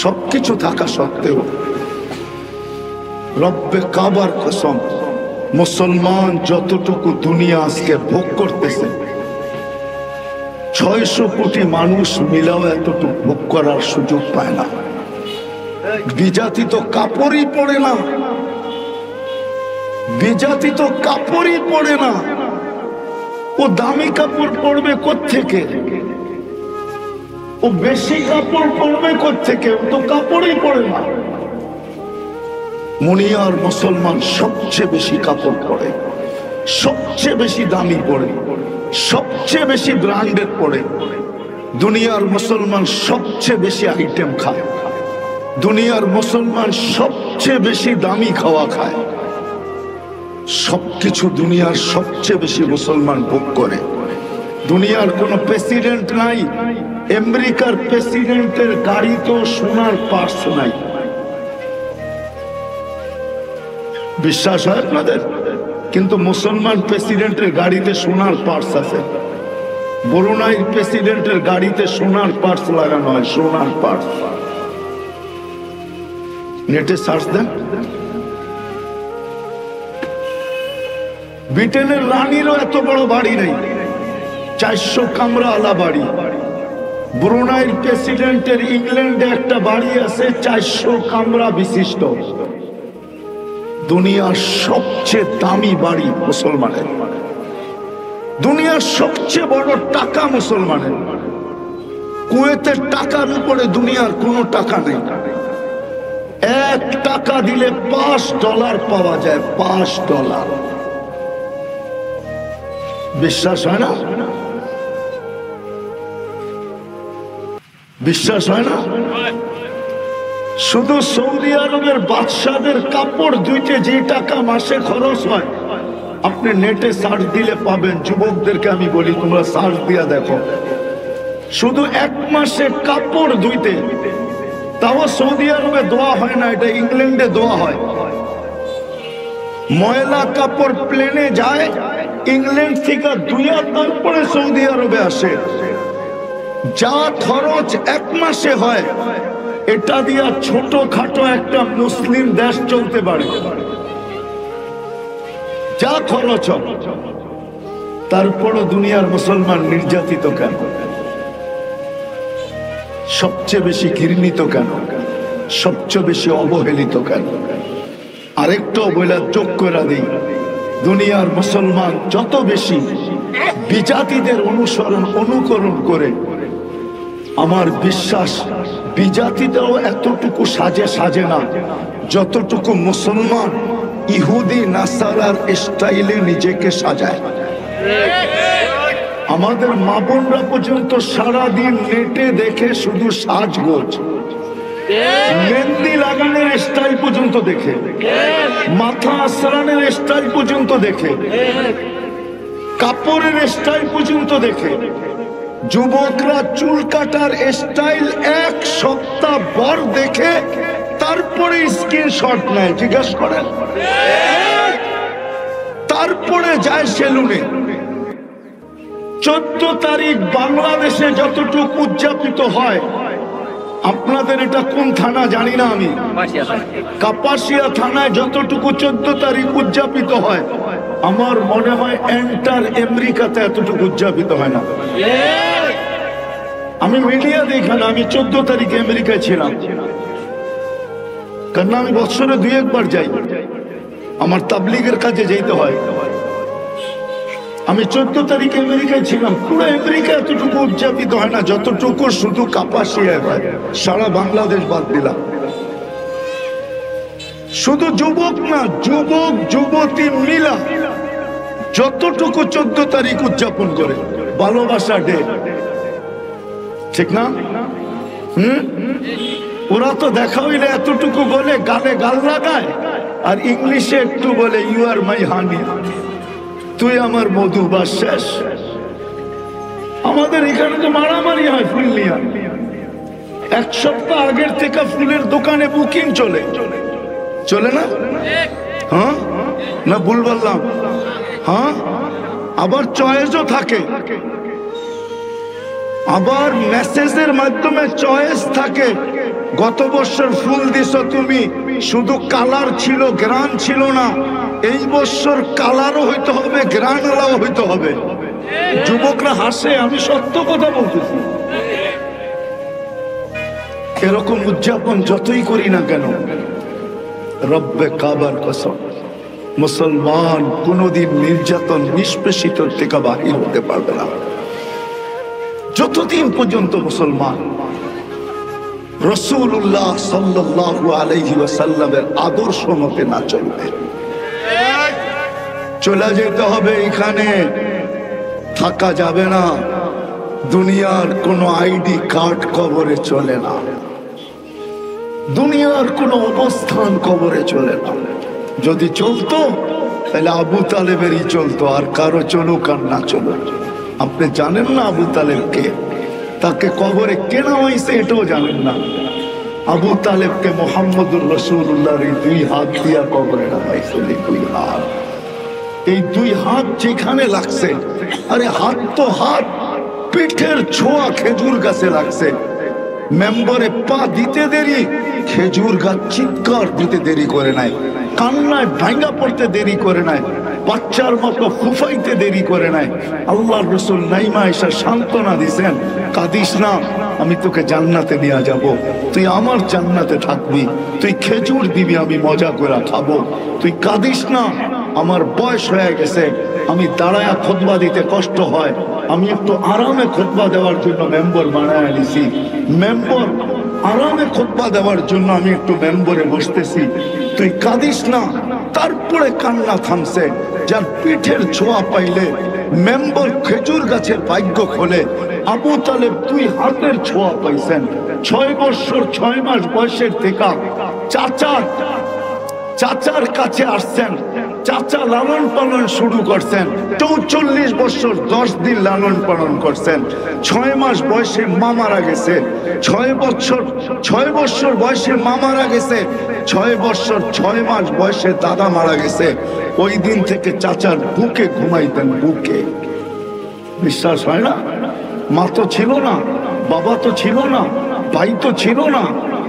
সবকিছু থাকা সত্ত্বেও। রব্বে কাবার কসম, মুসলমান যতটুকু দুনিয়া আজকে ভোগ করতেছে, ছয়শো কোটি মানুষ মিলেও এতটুকু ভোগ করার সুযোগ পায় না। বিজাতি তো কাপড়ই পড়ে না, বিজাতি তো কাপড়ই পড়ে না, ও দামি কাপড় পরবে কোত্থেকে, ও বেশি কাপড় পরবে কোত্থেকে, ও তো কাপড়ই পরে না। মুনিয়ার মুসলমান সবচেয়ে বেশি কাপড় পরে, সবচেয়ে বেশি দামি পরে, সবচেয়ে বেশি ব্র্যান্ডের পরে। দুনিয়ার মুসলমান সবচেয়ে বেশি আইটেম খায়, দুনিয়ার মুসলমান সবচেয়ে বেশি দামি খাওয়া খায়, সবকিছু দুনিয়ার সবচেয়ে বেশি মুসলমান ভোগ করে। দুনিয়ার কোনো প্রেসিডেন্ট নাই, আমেরিকার প্রেসিডেন্টের গাড়ি তো সোনার পার্স নাই, বিশ্বাস হয় আপনাদের? কিন্তু মুসলমান প্রেসিডেন্টের গাড়িতে সোনার পার্স আছে। ব্রুনাই প্রেসিডেন্টের গাড়িতে সোনার পার্স লাগানো হয়, সোনার পার্স। নেটে সার্চ দেন, ব্রিটেনের রানীরও এত বড় বাড়ি নেই, চারশো কামরা আলা বাড়ি। ব্রুনাইর প্রেসিডেন্টের ইংল্যান্ডে একটা বাড়ি আছে চারশো কামরা বিশিষ্ট। দুনিয়ার সবচেয়ে দামি বাড়ি মুসলমানের, দুনিয়ার সবচেয়ে বড় টাকা মুসলমানের। কুয়েতের টাকার উপরে দুনিয়ার কোনো টাকা নেই, এক টাকা দিলে পাঁচ ডলার পাওয়া যায়, পাঁচ ডলার। বিশ্বাস হয় না? বিশ্বাস হয় না? শুধু সৌদি আরবের বাদশাদের কাপড় ধুইতে যে টাকা মাসে খরচ হয় আপনি নেটে সার্চ দিলে পাবেন। যুবকদেরকে আমি বলি তোমরা সার্চ দিয়া দেখো, শুধু এক মাসে কাপড় ধুইতে, তাও সৌদি আরবে দোয়া হয় না, এটা ইংল্যান্ডে দোয়া হয়। ময়লা কাপড় প্লেনে যায়, ইংল্যান্ড থেকে দুইয়া তারপরে সৌদি আরবে আসে। যা খরচ এক মাসে হয় এটা দিয়া ছোট খাটো একটা মুসলিম দেশ চলতে পারে, যা খরচ। তারপরও দুনিয়ার মুসলমান নির্যাতিত কেন, সবচেয়ে বেশি ঘৃণিত কেন, সবচেয়ে বেশি অবহেলিত কেন? আরেকটা অবহেলা যোগ করে দিই, দুনিয়ার মুসলমান যত বেশি বিজাতিদের অনুসরণ অনুকরণ করে, আমার বিশ্বাস বিজাতিরাও এতটুকু সাজে সাজে না যতটুকু মুসলমান ইহুদি নাসারার স্টাইলে নিজেকে সাজায়। আমাদের মা বোনরা পর্যন্ত সারাদিন নেটে দেখে শুধু সাজগোজ, মেহেন্দি লাগানোর স্টাইল পর্যন্ত দেখে, মাথা আঁচড়ানোর স্টাইল পর্যন্ত দেখে, কাপড়ের স্টাইল পর্যন্ত দেখে। যুবকরা চুল কাটার স্টাইল এক সপ্তাহ পর দেখে তারপরে স্ক্রিনশট নেয়, জিজ্ঞাসা করেন, তারপরে যায় সেলুনে। চোদ্দ তারিখ বাংলাদেশে যতটুকু উদযাপিত হয়, আপনাদের এটা কোন থানা জানি না আমি, কাপাসিয়া থানায় যতটুকু চোদ্দ তারিখ উদযাপিত হয় আমার মনে হয় এন্টার আমেরিকাতে এতটুকু উদযাপিত হয় না। আমি মিডিয়া দেখে না, আমি চোদ্দ তারিখে আমেরিকায় ছিলাম, কারণ আমি বছরে দুই একবার যাই, আমার তাবলিগের কাজে যেতে হয়। আমি চোদ্দ তারিখে আমেরিকায় ছিলাম, পুরো আমেরিকা এতটুকু উদযাপিত হয় না যতটুকু শুধু কাপাসিয়ায় হয়, সারা বাংলাদেশ বাদ দিলাম। শুধু যুবক না, যুবক যুবতী মিলা যতটুকু চোদ্দ তারিখ উদযাপন করে, ভালোবাসা ডে, ঠিক না? হম ওরা তো দেখা হইলে এতটুকু বলে, গালে গাল লাগায়, আর ইংলিশে একটু বলে ইউ আর মাই হানি, তুই আমার মধু। বা শেষ। আমাদের এখানে তো মারামারি হয় ফুল নিয়ে, এক সপ্তাহ আগের থেকে ফুলের দোকানে বুকিং চলে, চলে না? হ্যাঁ না ভুল বললাম? হ্যাঁ, আবার চয়েসও থাকে, আবার মেসেজের মাধ্যমে চয়েস থাকে। গত বছর ফুল দিছো তুমি, শুধু কালার ছিল, গ্রান ছিল না। এই বছর কালারও হইতে হবে, গ্রানওয়ালাও হইতে হবে। যুবকরা হাসে, আমি সত্য কথা বলতেছি। এরকম উদযাপন যতই করি না কেন, রব্বে কাবার কসম, মুসলমান কোনোদিন নির্যাতন নিষ্পেষিত থেকে বাহির হতে পারবে না যতদিন পর্যন্ত মুসলমান রাসূলুল্লাহ সাল্লাল্লাহু আলাইহি ওয়াসাল্লামের আদর্শ মতে না চলবে। চলে যেতে হবে, এখানে থাকা যাবে না। দুনিয়ার কোনো আইডি কার্ড কবরে চলে না, দুনিয়ার কোনো অবস্থান কবরে চলে না। যদি চলতো তাহলে আবু তালেবেরই চলতো, আর কারো চলুক আর না চলুক। আপনি জানেন না আবু তালেবকে, তাকে কবরে কেন হয়েছে এটাও জানেন না। আবু তালেবকে মোহাম্মদুর রাসূলুল্লাহর দুই হাত দিয়া কবরে রাখাইছে, দুই হাত। এই দুই হাত যেখানে লাগছে, আরে হাত তো হাত, পিঠের ছোঁয়া খেজুর গাছে লাগছে। মেম্বারে পা দিতে দেরি, খেজুর গাছ চিৎকার দিতে দেরি করে নাই, কান্নায় ভাঙা পড়তে দেরি করে নাই, বাচ্চার মতো ফুফাইতে দেরি করে নাই। আল্লাহর রাসূল নাইমা আয়েশা সান্ত্বনা দিছেন, কাঁদিস না, আমি তোকে জান্নাতে নিয়ে যাব, তুই আমার জান্নাতে থাকবি, তুই খেজুর দিবি, আমি মজা করে খাবো, তুই কাঁদিস না, আমার বয়স হয়ে গেছে, আমি দাঁড়ায়া খুতবা দিতে কষ্ট হয়, আমি একটু আরামে খুতবা দেওয়ার জন্য মেম্বার বানায় নিছি, মেম্বার আরামে খুতবা দেওয়ার জন্য আমি একটু মেম্বারে বসতেছি, তুই কাঁদিস না। তারপরে কান্না থামছে, যার পিঠের ছোঁয়া পাইলে মেম্বার খেজুর গাছের ভাগ্য খোলে। আবু তালেব দুই হাতের ছোঁয়া পাইছেন। ছয় বছর ছয় মাস বয়সের থেকে চাচা চাচার কাছে আসছেন, চাচা লালন পালন শুরু করছেন। চৌচল্লিশ বছর দশ দিন লালন পালন করছেন। ছয় মাস বয়সে মা মারা গেছে। ছয় বছর ছয় বছর বয়সে মা মারা গেছে। ছয় বছর ছয় মাস বয়সে দাদা মারা গেছে। ওই দিন থেকে চাচার বুকে ঘুমাইতেন, বুকে। বিশ্বাস হয় না? মা তো ছিল না, বাবা তো ছিল না, ভাই তো ছিল না,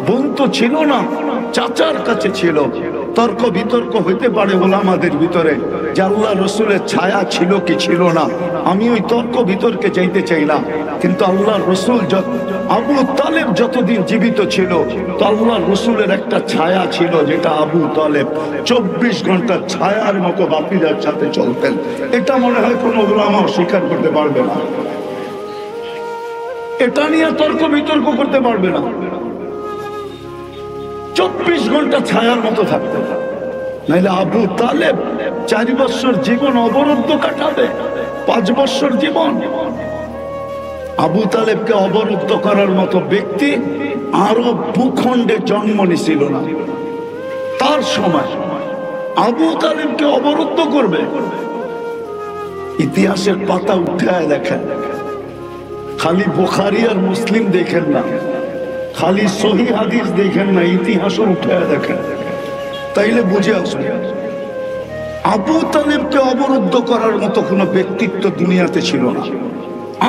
বোন তো ছিল না, চাচার কাছে ছিল। তর্ক বিতর্ক হইতে পারে ওলামাদের ভিতরে যে আল্লাহ রসুলের ছায়া ছিল কি ছিল না। আমি ওই তর্ক বিতর্কে যাইতে চাই না, কিন্তু আল্লাহ রসুল যত আবু তালেব যতদিন জীবিত ছিল তো আল্লাহ রসুলের একটা ছায়া ছিল, যেটা আবু তালেব চব্বিশ ঘন্টা ছায়ার মতো বাপিদার সাথে চলতেন। এটা মনে হয় কোনো ওলামা স্বীকার করতে পারবে না, এটা নিয়ে তর্ক বিতর্ক করতে পারবে না। চব্বিশ ঘন্টা ছায়ার মতো থাকতে, নাহলে আবু তালেব চার বছর জীবন অবরুদ্ধ কাটাবে, পাঁচ বছর জীবন। আবু তালেবকে অবরুদ্ধ করার মতো ব্যক্তি আরব ভূখণ্ডে জন্ম নিছিল না। তার সময় আবু তালেবকে অবরুদ্ধ করবে, ইতিহাসের পাতা উঠায় দেখেন। খালি বুখারী আর মুসলিম দেখেন না, খালি সহি হাদিস দেখেন না, ইতিহাসও উঠে দেখেন, তাইলে বুঝে আসবে আবু তালেবকে অবরুদ্ধ করার মতো কোনো ব্যক্তিত্ব দুনিয়াতে ছিল না,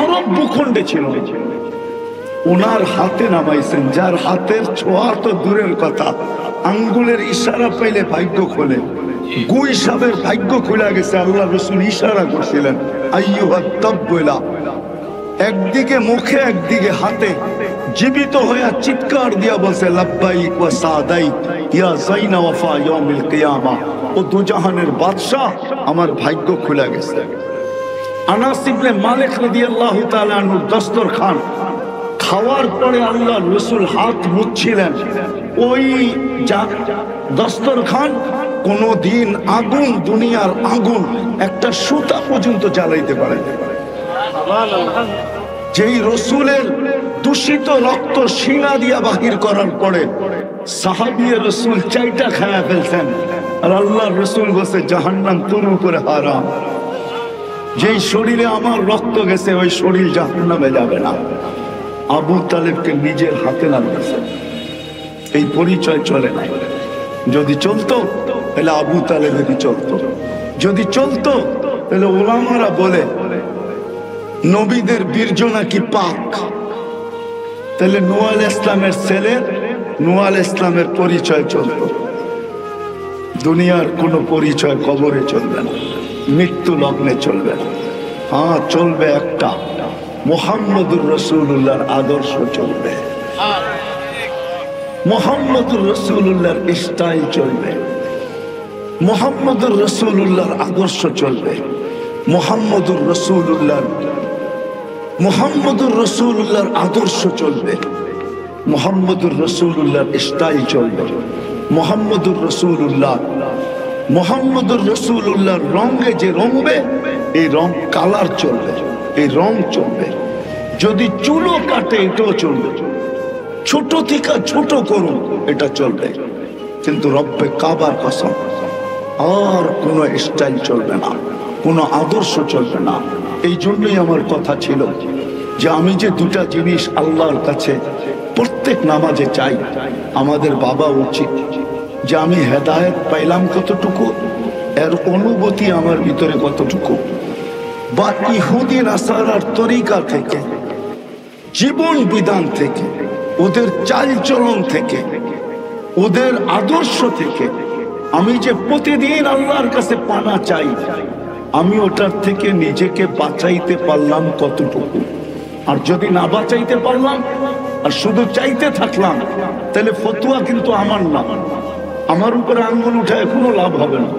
আরব ভূখণ্ডে ছিল। ওনার হাতে নামাইছেন, যার হাতের ছোঁয়া তো দূরের কথা, আঙ্গুলের ইশারা পাইলে ভাগ্য খোলে। গুই সাহেবের ভাগ্য খোলা গেছে, আল্লাহ রসুল ইশারা করছিলেন আইয়ুহা তাব্বুলা, একদিকে মুখে একদিকে হাতে। জীবিত হইয়া চিৎকার দিয়া বলছে লাব্বাইক ওয়া সাদাইক ইয়া যায়না ওয়াফা ইয়াউমিল কিয়ামা, ও দুজাহানের বাদশা আমার ভাগ্য খুলে গেছে। আনাস ইবনে মালিক রাদিয়াল্লাহু তাআলা আনহু দস্তরখান খাওয়ার পরে আল্লাহ রাসূল হাত মুছছিলেন, ওই যা দস্তরখান কোনদিন আগুন, দুনিয়ার আগুন একটা সুতা পর্যন্ত জ্বালাইতে পারে। যেই রসুলের দূষিত রক্ত শিঙা দিয়া বাহির করার পরে সাহাবী রসুল চাইটা খায়া ফেলছেন, আর আল্লাহ রসুল বসে জাহান্নাম তোর উপরে হারাম। যেই শরীরে আমার রক্ত গেছে ওই শরীর জাহান্নামে যাবে না। আবু তালেবকে নিজের হাতে নামিয়েছে, এই পরিচয় চলে না। যদি চলতো তাহলে আবু তালেবেরই চলতো, যদি চলতো তাহলে ওলামারা বলে নবীদের বীর্য নাকি পাক, তাহলে নুয়াল ইসলামের ছেলে নুয়াল ইসলামের পরিচয় চলবে। দুনিয়ার কোন পরিচয় কবরে চলবে না, মৃত্যু লগ্নে চলবে না। হ্যাঁ, চলবে একটা মুহাম্মদুর রাসূলুল্লাহর আদর্শ চলবে, মুহাম্মদুর রাসূলুল্লাহর স্টাইল চলবে, মুহাম্মদুর রাসূলুল্লাহর আদর্শ চলবে, মুহাম্মদুর রাসূলুল্লাহ মুহাম্মদুর রাসূলুল্লাহর আদর্শ চলবে, মুহাম্মদুর রাসূলুল্লাহর স্টাইল চলবে, মুহাম্মদুর রাসূলুল্লাহ মুহাম্মদুর রাসূলুল্লাহর রঙে যে রঙবে এই রং কালার চলবে, এই রং চলবে। যদি চুলো কাটে এটাও চলবে, ছোট থেকে ছোট করুন এটা চলবে, কিন্তু রব্বে কাবার কসম আর কোনো স্টাইল চলবে না, কোনো আদর্শ চলবে না। এই জন্যই আমার কথা ছিল যে আমি যে দুটা জিনিস আল্লাহর কাছে প্রত্যেক নামাজে চাই, আমাদের বাবা উচিত যে আমি হেদায়েত পাইলাম কতটুকু, এর অনুভূতি আমার ভিতরে কতটুকু। বা ইহুদি নাসারার তরিকা থেকে, জীবন বিধান থেকে, ওদের চালচলন থেকে, ওদের আদর্শ থেকে আমি যে প্রতিদিন আল্লাহর কাছে পানা চাই, আমি ওটার থেকে নিজেকে বাঁচাইতে পারলাম কতটুকু। আর যদি না বাঁচাইতে পারলাম আর শুধু চাইতে থাকলাম, তাহলে ফতুয়া কিন্তু আমার না, আমার উপরে আঙ্গুল উঠায় কোনো লাভ হবে না।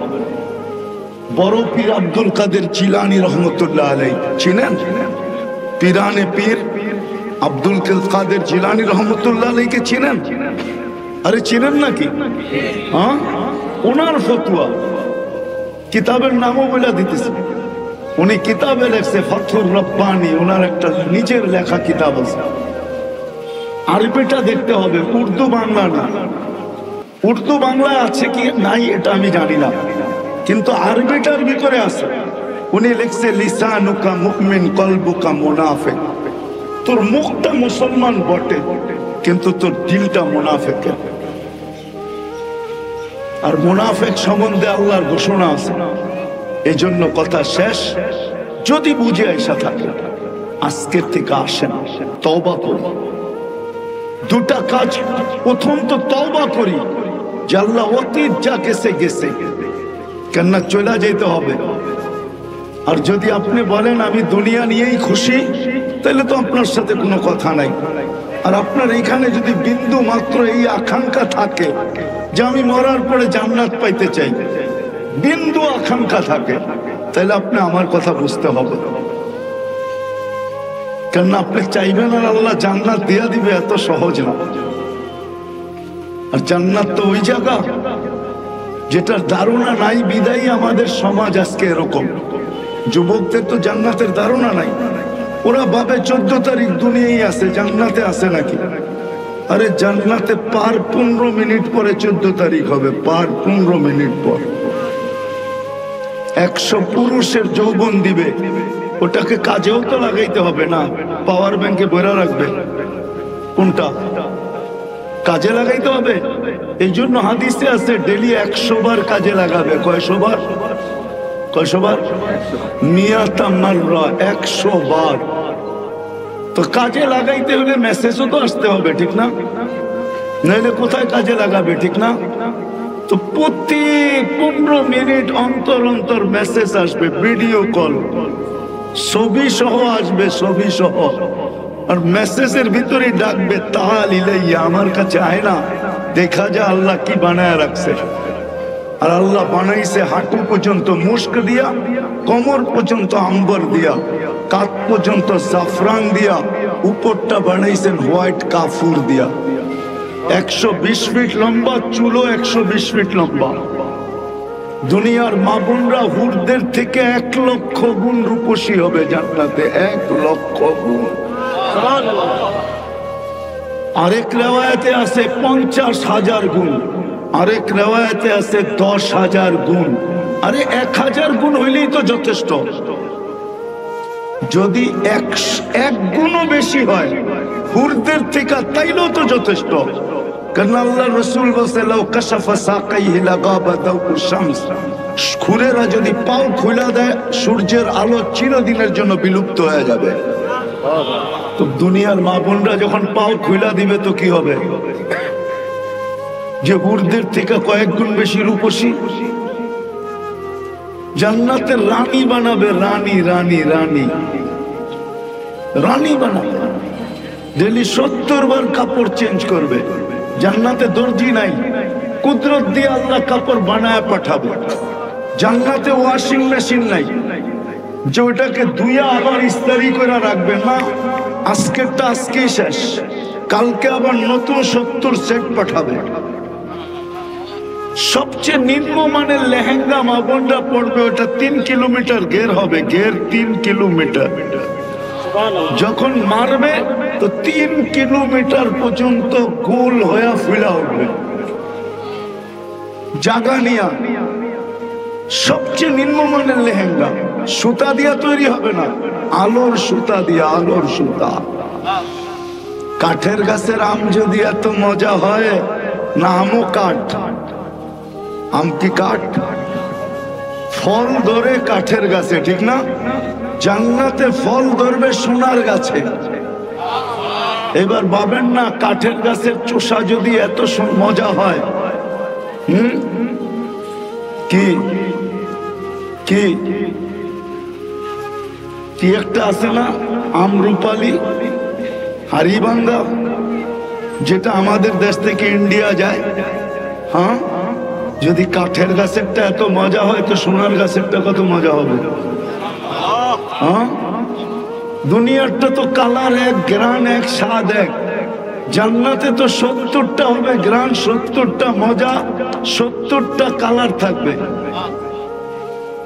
বড় পীর আব্দুল কাদের জিলানী রহমতুল্লাহ আলাইহি, চিনেন? পীরানে পীর আব্দুল কাদের জিলানী রহমতুল্লাহ আলাইহিকে চিনেন? আরে চিনেন নাকি? হ্যাঁ, ওনার ফতুয়া কিতাবের নামও বলে দিতেছে, উনি কিতাবে লেখছে ফতহুর রব্বানী, ওনার একটা নিজের লেখা কিতাব আছে। আরবিটা দেখতে হবে, উর্দু বাংলা না। উর্দু বাংলায় আছে কি নাই এটা আমি জানি না, কিন্তু আরবিটার ভিতরে আছে। উনি লিখছে লিসানুকা মুমিন কলবুকা মুনাফিক, তোর মুখটা মুসলমান বটে কিন্তু তোর দিলটা মুনাফিক। আর মুনাফিক সম্বন্ধে আল্লাহর ঘোষণা আছে। এই জন্য কথা শেষ, যদি বুঝে আইসা থাকে আজকের থেকে আসেন তওবা করি। দুটা কাজ, প্রথম তো তওবা করি যে আল্লাহ অতীত যা গেছে গেছে, কেননা চলে যেতে হবে। আর যদি আপনি বলেন আমি দুনিয়া নিয়েই খুশি, তাহলে তো আপনার সাথে কোনো কথা নাই। আর আপনার এখানে যদি বিন্দু মাত্র এই আকাঙ্ক্ষা থাকে যে আমি মরার পরে জান্নাত পাইতে চাই, বিন্দু আকাঙ্ক্ষা থাকে, তাহলে আপনি আমার কথা বুঝতে হবে। কেননা আপনি চাইবেন আর আল্লাহ জান্নাত দিয়া দিবে, এত সহজ না। আর জান্নাত তো ওই জায়গা যেটার ধারণা নাই বিদায়ী আমাদের সমাজ আজকে এরকম। যুবকদের তো জান্নাতের ধারণা নাই, ওরা ভাবে চোদ্দ তারিখ দুনিয়ায় আছে, জান্নাতে আছে নাকি? আরে জান্নাতে পার পনেরো মিনিট পরে চোদ্দ তারিখ হবে, পার পনেরো মিনিট পর। একশো পুরুষের যৌবন দিবে, ওটাকে কাজেও তো লাগাইতে হবে না, পাওয়ার ব্যাংকে বইরা রাখবে, কোনটা কাজে লাগাইতে হবে। এই জন্য হাদিসে আছে ডেলি একশো বার কাজে লাগাবে। কয়শো বার? কয়শো বার? মিয়াতা মাররা, একশো বার। তো কাজে লাগাইতে হলে মেসেজও তো আসতে হবে, ঠিক না? নাইলে কোথায় কাজে লাগাবে, ঠিক না? তো প্রতি পনেরো মিনিট অন্তর অন্তর মেসেজ আসবে, ভিডিও কল ছবি সহ আসবে, ছবি সহ। আর মেসেজের ভিতরে ডাকবে তাহাল ইলাইয়া, আমার কাছে আয় না, দেখা যা আল্লাহ কি বানায় রাখছে। আর আল্লাহ বানাইছে হাঁটু পর্যন্ত মুস্ক দিয়া, কোমর পর্যন্ত আম্বর দিয়া, কাত পর্যন্ত জাফরান দিয়া, উপরটা বানাইছেন হোয়াইট কাফুর দিয়া। একশো বিশ ফিট লম্বা চুলো, একশো বিশ ফিট লম্বা। দুনিয়ার মা বোনরা হুরদের থেকে এক লক্ষ গুণ রূপসী হবে জান্নাতে, এক লক্ষ গুণ। আরেক রেওয়ায়াতে আছে পঞ্চাশ হাজার গুণ, আরেক রেওয়ায়াতে আছে দশ হাজার গুণ। আরে এক হাজার গুণ হইলেই তো যথেষ্ট, যদি এক এক গুণও বেশি হয় হুরদের থেকে তাইলেও তো যথেষ্ট। কারণ আল্লাহ রসুল বলছে লাউ কাশাফা সাকাইহি লাগাবা দাউকু শামস, খুরেরা যদি পাও খোলা দেয় সূর্যের আলো চিরদিনের জন্য বিলুপ্ত হয়ে যাবে। তো দুনিয়ার মা বোনরা যখন পাও খোলা দিবে তো কি হবে? যে হুরদের থেকে কয়েক গুণ বেশি রূপসী জান্নাতে রানী বানাবে, রানী রানী রানী রানী বানাবে। ডেলি সত্তর বার কাপড় চেঞ্জ করবে। জান্নাতে দর্জি নাই, কুদরত দিয়ে আল্লাহ কাপড় বানায় পাঠাবে। জান্নাতে ওয়াশিং মেশিন নাই যে ওটাকে ধুইয়া আবার ইস্তারি করে রাখবে না, আজকেরটা আজকেই শেষ, কালকে আবার নতুন সত্তর সেট পাঠাবে। সবচেয়ে নিম্নমানের লেহেঙ্গা মা বোনরা পড়বে, ওটা তিন কিলোমিটার ঘের হবে, ঘের তিন কিলোমিটার। যখন মারবে তো তিন কিলোমিটার পর্যন্ত গোল হয়ে ফুলা উঠবে জাগানিয়া। সবচেয়ে নিম্নমানের লেহেঙ্গা, সুতা দিয়া তৈরি হবে না, আলোর সুতা দিয়া, আলোর সুতা। কাঠের গাছের আম যদি এত মজা হয় না, আমও কাঠ, আম কি কাঠ? ফল ধরে কাঠের গাছে, ঠিক না? জান্নাতে ফল ধরবে সোনার গাছে। এবার ভাবেন না কাঠের গাছের চোষা যদি এত মজা হয়। হম কি কি কি একটা আছে না আম রূপালী হারিবাঙ্গা, যেটা আমাদের দেশ থেকে ইন্ডিয়া যায়। হ্যাঁ, যদি কাঠের গাছেরটা এত মজা হয় তো সোনার গাছেরটা কত মজা হবে। হ্যাঁ, দুনিয়ারটা তো কালার এক, গ্রান এক, স্বাদ এক। জান্নাতে তো সত্তরটা হবে গ্রান, সত্তরটা মজা, সত্তরটা কালার থাকবে।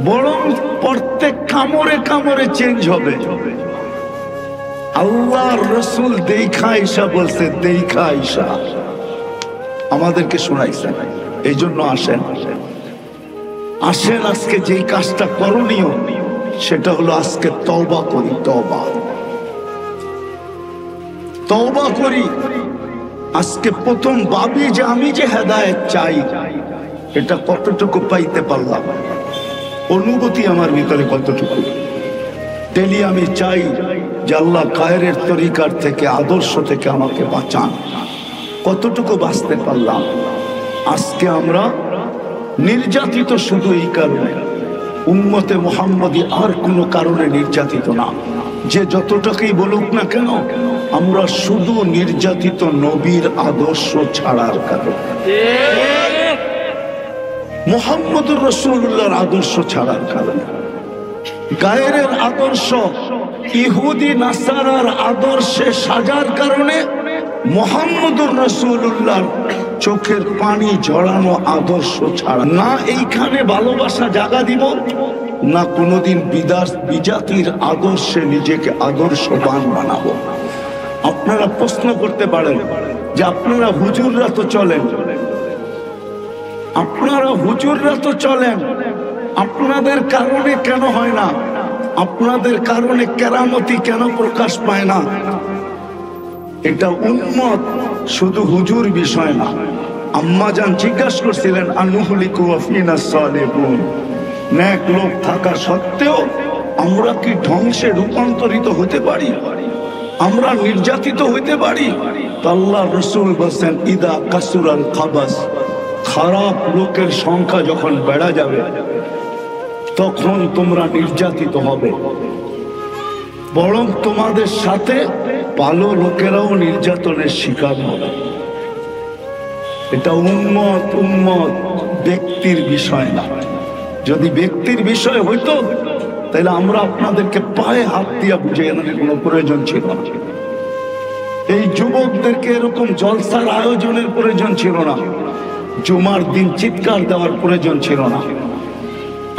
বরং প্রত্যেক কামড়ে কামড়ে চেঞ্জ হবে। আল্লাহর রাসূল দেখা ঈশা বলছে, দেখা ঈশা আমাদেরকে শোনাইছেন। এই জন্য আসেন আসেন আজকে যে কাজটা করণীয় সেটা হলো আজকে তওবা করি, তওবা তওবা করি। আজকে প্রথম ভাবি যে আমি যে হেদায়েত চাই এটা কতটুকু পাইতে পারলাম, অনুভূতি আমার ভিতরে কতটুকু। তেলি আমি চাই যে আল্লাহ কায়েরের তরিকার থেকে, আদর্শ থেকে আমাকে বাঁচান, কতটুকু বাঁচতে পারলাম। আজকে আমরা নির্যাতিত শুধু এই কারণে, উম্মতে মুহাম্মাদি আর কোনো কারণে নির্যাতিত না। যে যতটাকেই বলুক না কেন, আমরা শুধু নির্যাতিত নবীর আদর্শ ছাড়ার কারণে, মুহাম্মদুর রাসূলুল্লাহর আদর্শ ছাড়ার কারণে। গায়েরের আদর্শ, ইহুদি নাসারার আদর্শে সাজার কারণে মুহাম্মদুর রাসূলুল্লাহর চোখের পানি ঝরানো আদর্শ ছাড়া না এইখানে ভালোবাসা জায়গা দিব, না কোনোদিন বিদাস বিজাতির আদর্শে নিজেকে আদর্শবান বানাবো। আপনারা প্রশ্ন করতে পারেন যে আপনারা হুজুররা তো চলেন, আপনারা হুজুররা তো চলেন, আপনাদের কারণে কেন হয় না, আপনাদের কারণে কেরামতি কেন প্রকাশ পায় না? এটা উম্মত শুধু হুজুর বিষয় না। আম্মা জান জিজ্ঞাসা করছিলেন, আনহুলিকু ফিনা সালিহুন, নেক লোক থাকা সত্ত্বেও আমরা কি ধ্বংসে রূপান্তরিত হতে পারি, আমরা নির্যাতিত হইতে পারি? আল্লাহ রাসূল বলেন, ইদা কাসুরাল খাবাস, খারাপ লোকের সংখ্যা যখন বেড়া যাবে তখন তোমরা নির্যাতিত হবে, বরং তোমাদের সাথে ভালো লোকেরাও নির্যাতনের শিকার হবে। এটা উম্মত উম্মত ব্যক্তির বিষয় না। যদি ব্যক্তির বিষয় হইতো তাহলে আমরা আপনাদেরকে পায়ে হাত দিয়া বুঝে এনে কোনো প্রয়োজন ছিল না, এই যুবকদেরকে এরকম জলসার আয়োজনের প্রয়োজন ছিল না, জুমার দিন চিৎকার দেওয়ার প্রয়োজন ছিল না।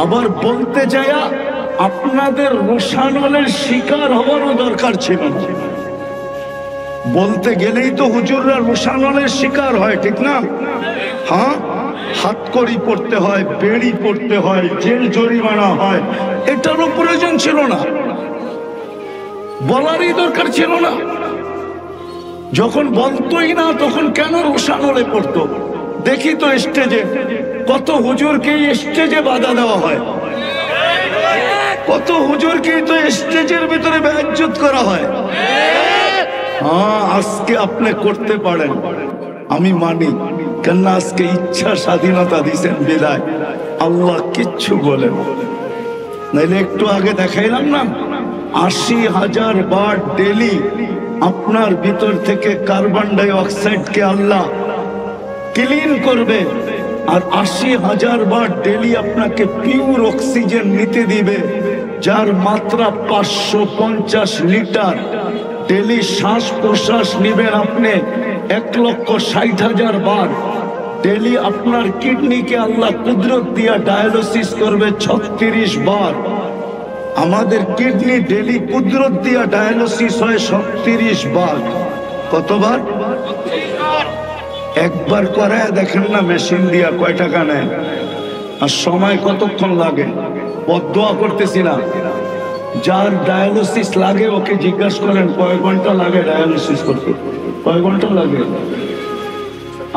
আবার বলতে যায় আপনাদের রোশানলের শিকার হওয়ারও দরকার ছিল না। বলতে গেলেই তো হুজুররা রোশানলের শিকার হয়, ঠিক না? হ্যাঁ, হাতকড়ি পড়তে হয়, বেড়ি পড়তে হয়, জেল জরিমানা হয়, এটারও প্রয়োজন ছিল না, বলারই দরকার ছিল না। যখন বলতোই না তখন কেন রোশানলে পড়তো? দেখি তো স্টেজে কত হুজুরকেই স্টেজে বাধা দেওয়া হয়, কত হুজুরকেই তো স্টেজের ভিতরে বেজ্জত করা হয়। হ্যাঁ, আজকে আপনি করতে পারেন, আমি মানি, কেননা আজকে ইচ্ছা স্বাধীনতা দিয়েছেন বিদায় আল্লাহ কিচ্ছু বলেন। নাইলে একটু আগে দেখাইলাম না, আশি হাজার বার ডেলি আপনার ভিতর থেকে কার্বন ডাই অক্সাইডকে আল্লাহ ক্লিন করবে, আর আশি হাজার বার ডেলি আপনাকে পিওর অক্সিজেন নিতে দিবে, যার মাত্রা পাঁচশো পঞ্চাশ লিটার। ডেলি শ্বাস প্রশ্বাস নেবেন আপনি এক লক্ষ ষাট হাজার বার। ডেলি আপনার কিডনিকে আল্লাহ কুদরত দিয়া ডায়ালিসিস করবে ছত্রিশ বার। আমাদের কিডনি ডেলি কুদরত দিয়া ডায়ালিসিস হয় ছত্রিশ বার। কতবার? একবার করে দেখেন না মেশিন দিয়া কয় টাকা নেয় আর সময় কতক্ষণ লাগে। বদদোয়া করতেছি না, যার ডায়ালিসিস লাগে ওকে জিজ্ঞাসা করেন কয় ঘন্টা লাগে ডায়ালিসিস করতে, কয় ঘন্টা লাগে।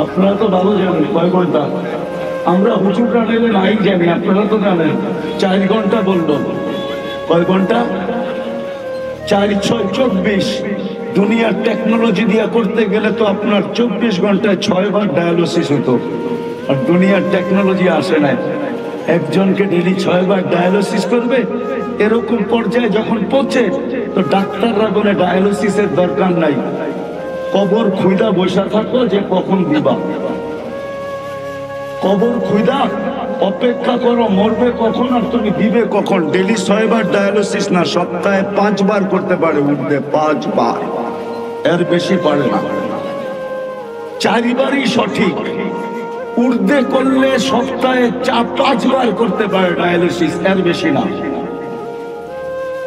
আপনারা তো ভালো জানেন কয় ঘন্টা, আমরা হুজুররা নিলে নাই জানি, আপনারা তো জানেন। চার ঘন্টা বলল, কয় ঘন্টা? চার ছয় চব্বিশ। দুনিয়ার টেকনোলজি দিয়া করতে গেলে তো আপনার চব্বিশ ঘন্টায় ছয় বার ডায়ালিসিস হতো, আর দুনিয়ার টেকনোলজি আসে না। একজনকে ডেলি ছয় বার ডায়ালিসিস করবে, এরকম পর্যায়ে যখন পৌঁছে তো ডাক্তাররা বলে ডায়ালিসিসের দরকার নাই, কবর খুঁজা বসে থাকো যে কখন দিবা, কবর খুঁজা অপেক্ষা করো মরবে কখন আর তুমি দিবে কখন। ডেলি ছয় বার ডায়ালিসিস না, সপ্তাহে পাঁচ বার করতে পারে, উঠবে পাঁচ বার, এর বেশি পারে না, চারিবারই সঠিক। উর্দে করলে সপ্তাহে চার পাঁচবার করতে পারে ডায়ালিসিস, এর বেশি না।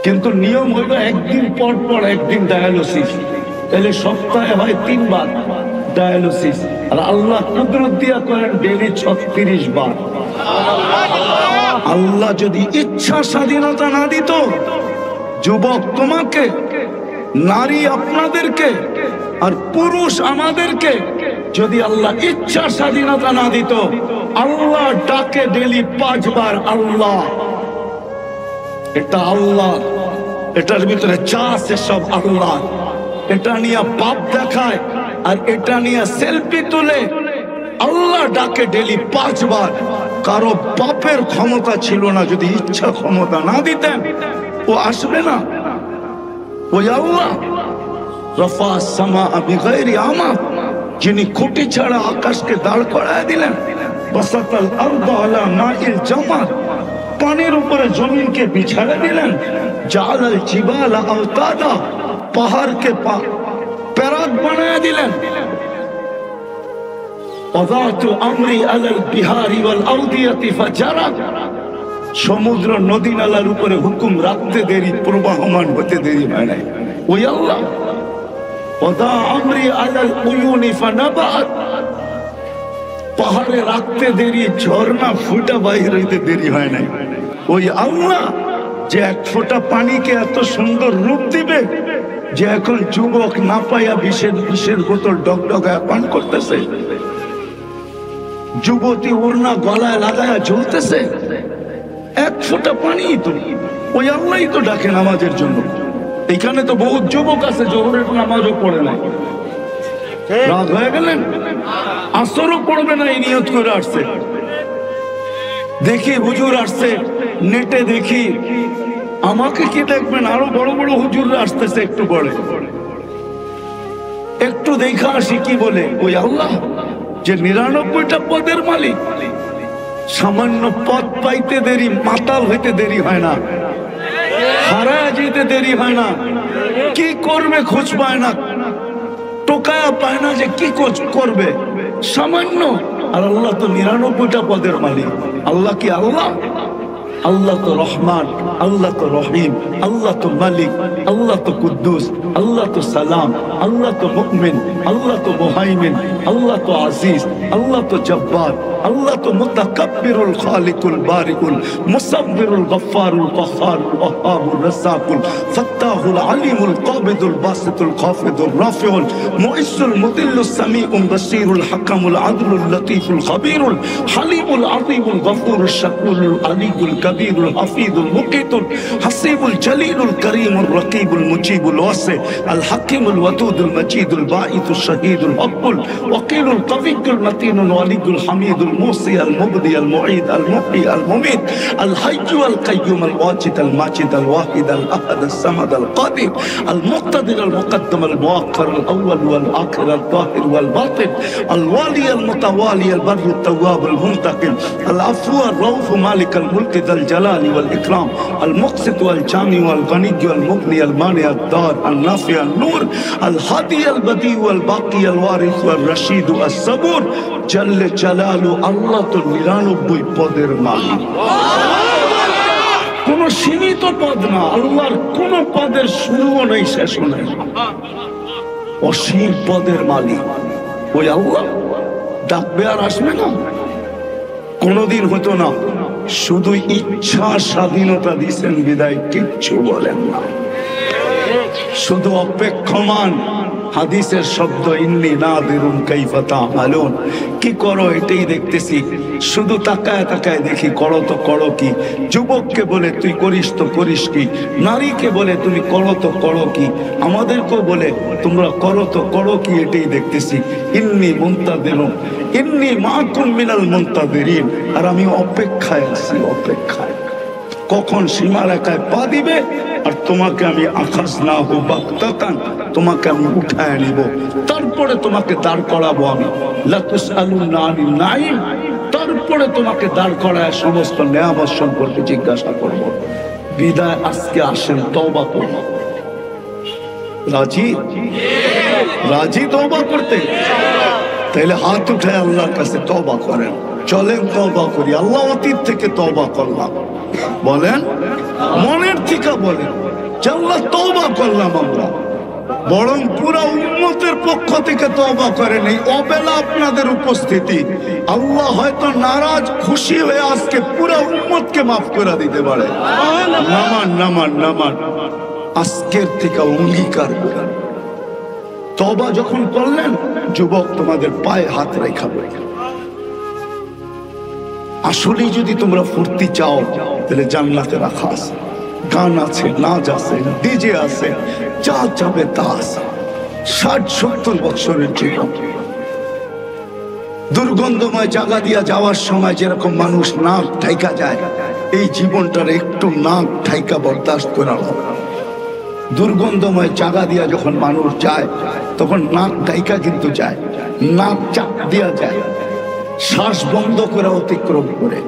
কিন্তু নিয়ম হইল একদিন পর পর একদিন ডায়ালিসিস, তাহলে সপ্তাহে হয় তিনবার ডায়ালিসিস। আর আল্লাহ কুদরত দিয়া করেন ডেলি ছত্রিশ বার। আল্লাহ যদি ইচ্ছা স্বাধীনতা না দিত, যুবক তোমাকে, নারী আপনাদেরকে, আর পুরুষ আমাদেরকে, যদি আল্লাহ ইচ্ছা স্বাধীনতা না দিত, আল্লাহ ডাকে ডেলি পাঁচবার আল্লাহ। এটা আল্লাহ, এটার ভিতরে যা আছে সব আল্লাহ। এটা নিয়ে পাপ দেখায় আর এটা নিয়ে সেলফি তুলে আল্লাহ ডাকে ডেলি পাঁচবার। কারো পাপের ক্ষমতা ছিল না, যদি ইচ্ছা ক্ষমতা না দিতেন ও আসবে না। ওই আল্লাহ রাফা সামা বিগাইরি আমা, যিনি খুঁটি ছাড়া আকাশকে দাঁড় করায় দিলেন, বাসাতাল আরদা আলা মাইল জামা, পানির উপরে জমিনকে বিছানা দিলেন, জালাল জিবালা আওতাদা, পাহাড়কে প্যারাদ বানায় দিলেন, ওয়াদাতু আমরি আলাল বিহারি ওয়াল আরদিয়াতি ফাজারাত, সমুদ্র নদী নালার উপরে হুকুম রাখতে দেরি, প্রবাহমান হতে দেরি হয় নাই। ওই আল্লাহ ওয়াদা আমরি আলাল উয়ুনি ফানাবাত, পাহাড়ে রাখতে দেরি, ঝর্ণা ফুটা বাইরে হইতে দেরি হয় নাই। ওই আল্লাহ যে এক ফোঁটা পানিকে এত সুন্দর রূপ দিবে যে এখন যুবক না পাইয়া বিষের বিষের বোতল ডগডগায় পান করতেছে, যুবতী ওড়না গলায় লাগায়া ঝুলতেছে, এক ফোঁটা পানি তো ওই আল্লাহই তো ডাকে নামাজের জন্য। এখানে তো বহুত যুবক আছে জোহরের নামাজও পড়ে নাই, রাগ হয়ে গেলেন, আসরও পড়বে না, এই নিয়ত করে আসছে। দেখি হুজুর আসছে, নেটে দেখি, আমাকে কি দেখবেন, আরো বড় বড় হুজুররা আসতেছে, একটু পরে একটু দেখা আসি কি বলে। ওই আল্লাহ যে নিরানব্বইটা পদের মালিক, সামান্য পদ পাইতে দেরি, মাতাল হইতে দেরি হয় না, হারায় যেতে দেরি হয় না, কি করবে খোঁজ পায় না, টোকায়া পায় না যে কি খোঁজ করবে, সামান্য। আর আল্লাহ তো নিরানব্বইটা পদের মালিক। আল্লাহ কি আল্লাহ? আল্লাহ তো রহমান, আল্লাহ তো রহিম, আল্লাহ তো মালিক, আল্লাহ তো কুদ্দুস, আল্লাহ তো সালাম, আল্লাহ তো মুকমিন, আল্লাহ তো মুহাইমিন, আল্লাহ তো আজিজ, আল্লাহ তো জব্বার, আল্লাহ তো মুতাকাব্বিরুল খালিকুল বারিকুল মুসাব্বিরুল গফফারুল কহ্হারুল ওয়াহ্হাবুর রাজ্জাকুল ফাত্তাহুল আলিমুল কাবিদুল বাসিতুল খাফিদুর রাফিউল মুইসুল মুদিল্লুস সামিউল বাসীরুল হাকামুল আদলুল লতীফুল খাবীরুল হালিমুল আযীমুল গফুরুল শাকুরুল আলিকুল কাবীরুল হাফীদুল মুকিতুল হাসীবুল জলীলুল করিমুল রকীবুল মুজীবুল ওয়াসিউল আল হাকীমুল ওয়াদুদুল মজিদুল বাঈতুশ শাহীদুল হাক্কুল ওয়াকিলুল কাবিয়ুল মতিনুল ওয়ালিউল হামিদুল الموصي المبدي المعيد المحيي المميت الحي والقيوم الواجد الماجد الواحد الاحد الصمد القادر المقتدر المقدم المؤخر الاول والاخر الظاهر والباطن الوالي المتوالي البر التواب المنتقم العفو الرؤوف مالك الملك ذا الجلال والاكرام المقسط والجامع والغني والمغني المانع الدار النافع النور الهادي البديع والباقي الوارث والرشيد الصبور جل جلاله। আল্লাহ তো নিরানব্বই পদের মালিক, কোন সীমিত পদ না। আল্লাহর কোন পদের শুরুও নেই, শেষও নেই, অসীম পদের মালিক। ওই আল্লাহ ডাকবে আর আসবে না, কোনদিন হতো না। শুধু ইচ্ছা স্বাধীনতা দিচ্ছেন বিদায় কিচ্ছু বলেন না, শুধু অপেক্ষমান। হাদিসের শব্দ ইন্নি নাযিরুন কাইফা তা'মালুন, কি করো এটাই দেখতেছি, শুধু তাকায় তাকায় দেখি, করো তো করো কি। যুবককে বলে তুই করিস তো করিস কি, নারীকে বলে তুমি করো তো করো কি, আমাদেরকেও বলে তোমরা করো তো করো কি, এটাই দেখতেছি। ইন্নি মুনতাযিরুন, ইন্নি মা'কুম মিনাল মুনতাযিরিন, আর আমি অপেক্ষায় আছি, অপেক্ষায় কখন সীমারেখায় পা দিবে আর তোমাকে আমি আকাশ না হোক, তোমাকে আমি উঠায় নিব, তারপরে তোমাকে দাঁড় করাবো আমি। তারপরে তোমাকে দাঁড় করায় সমস্ত নিয়ামত সম্পর্কে জিজ্ঞাসা করব। বিদায় আজকে আসেন, তওবা করব। রাজি রাজি তওবা করতে। তাহলে হাত উঠায় আল্লাহর কাছে তওবা করেন, চলেন তওবা করি, আল্লাহ অতীত থেকে তওবা করলাম বলেন, মনের থেকে বলেন যে আল্লাহ তওবা করলাম আমরা, বরং পুরা উম্মতের পক্ষ থেকে তওবা করেন। এই অবেলা আপনাদের উপস্থিতি আল্লাহ হয়তো নারাজ খুশি হয়ে আজকে পুরা উম্মতকে মাফ করে দিতে পারে। নামান নামান নামান আজকের থেকে অঙ্গীকার করেন। তওবা যখন করলেন যুবক তোমাদের পায়ে হাত রাখা পড়ে গেল। আসলে যদি তোমরা ফুর্তি চাও তাহলে জান্নাতে রাখা আছে, গান আছে, নাচ আছে, ডিজে আছে, যা চাবে তা আছে। ষাট সত্তর বছরের জীবন দুর্গন্ধময় জায়গা দিয়া যাওয়ার সময় যেরকম মানুষ নাক ঠাইকা যায়, এই জীবনটার একটু নাক ঠাইকা বরদাস্ত করা হবে। দুর্গন্ধময় জায়গা দিয়া যখন মানুষ যায় তখন নাক ঠাইকা কিন্তু যায়, নাক চাপ দিয়া যায়, শ্বাস বন্ধ করে অতিক্রম করে,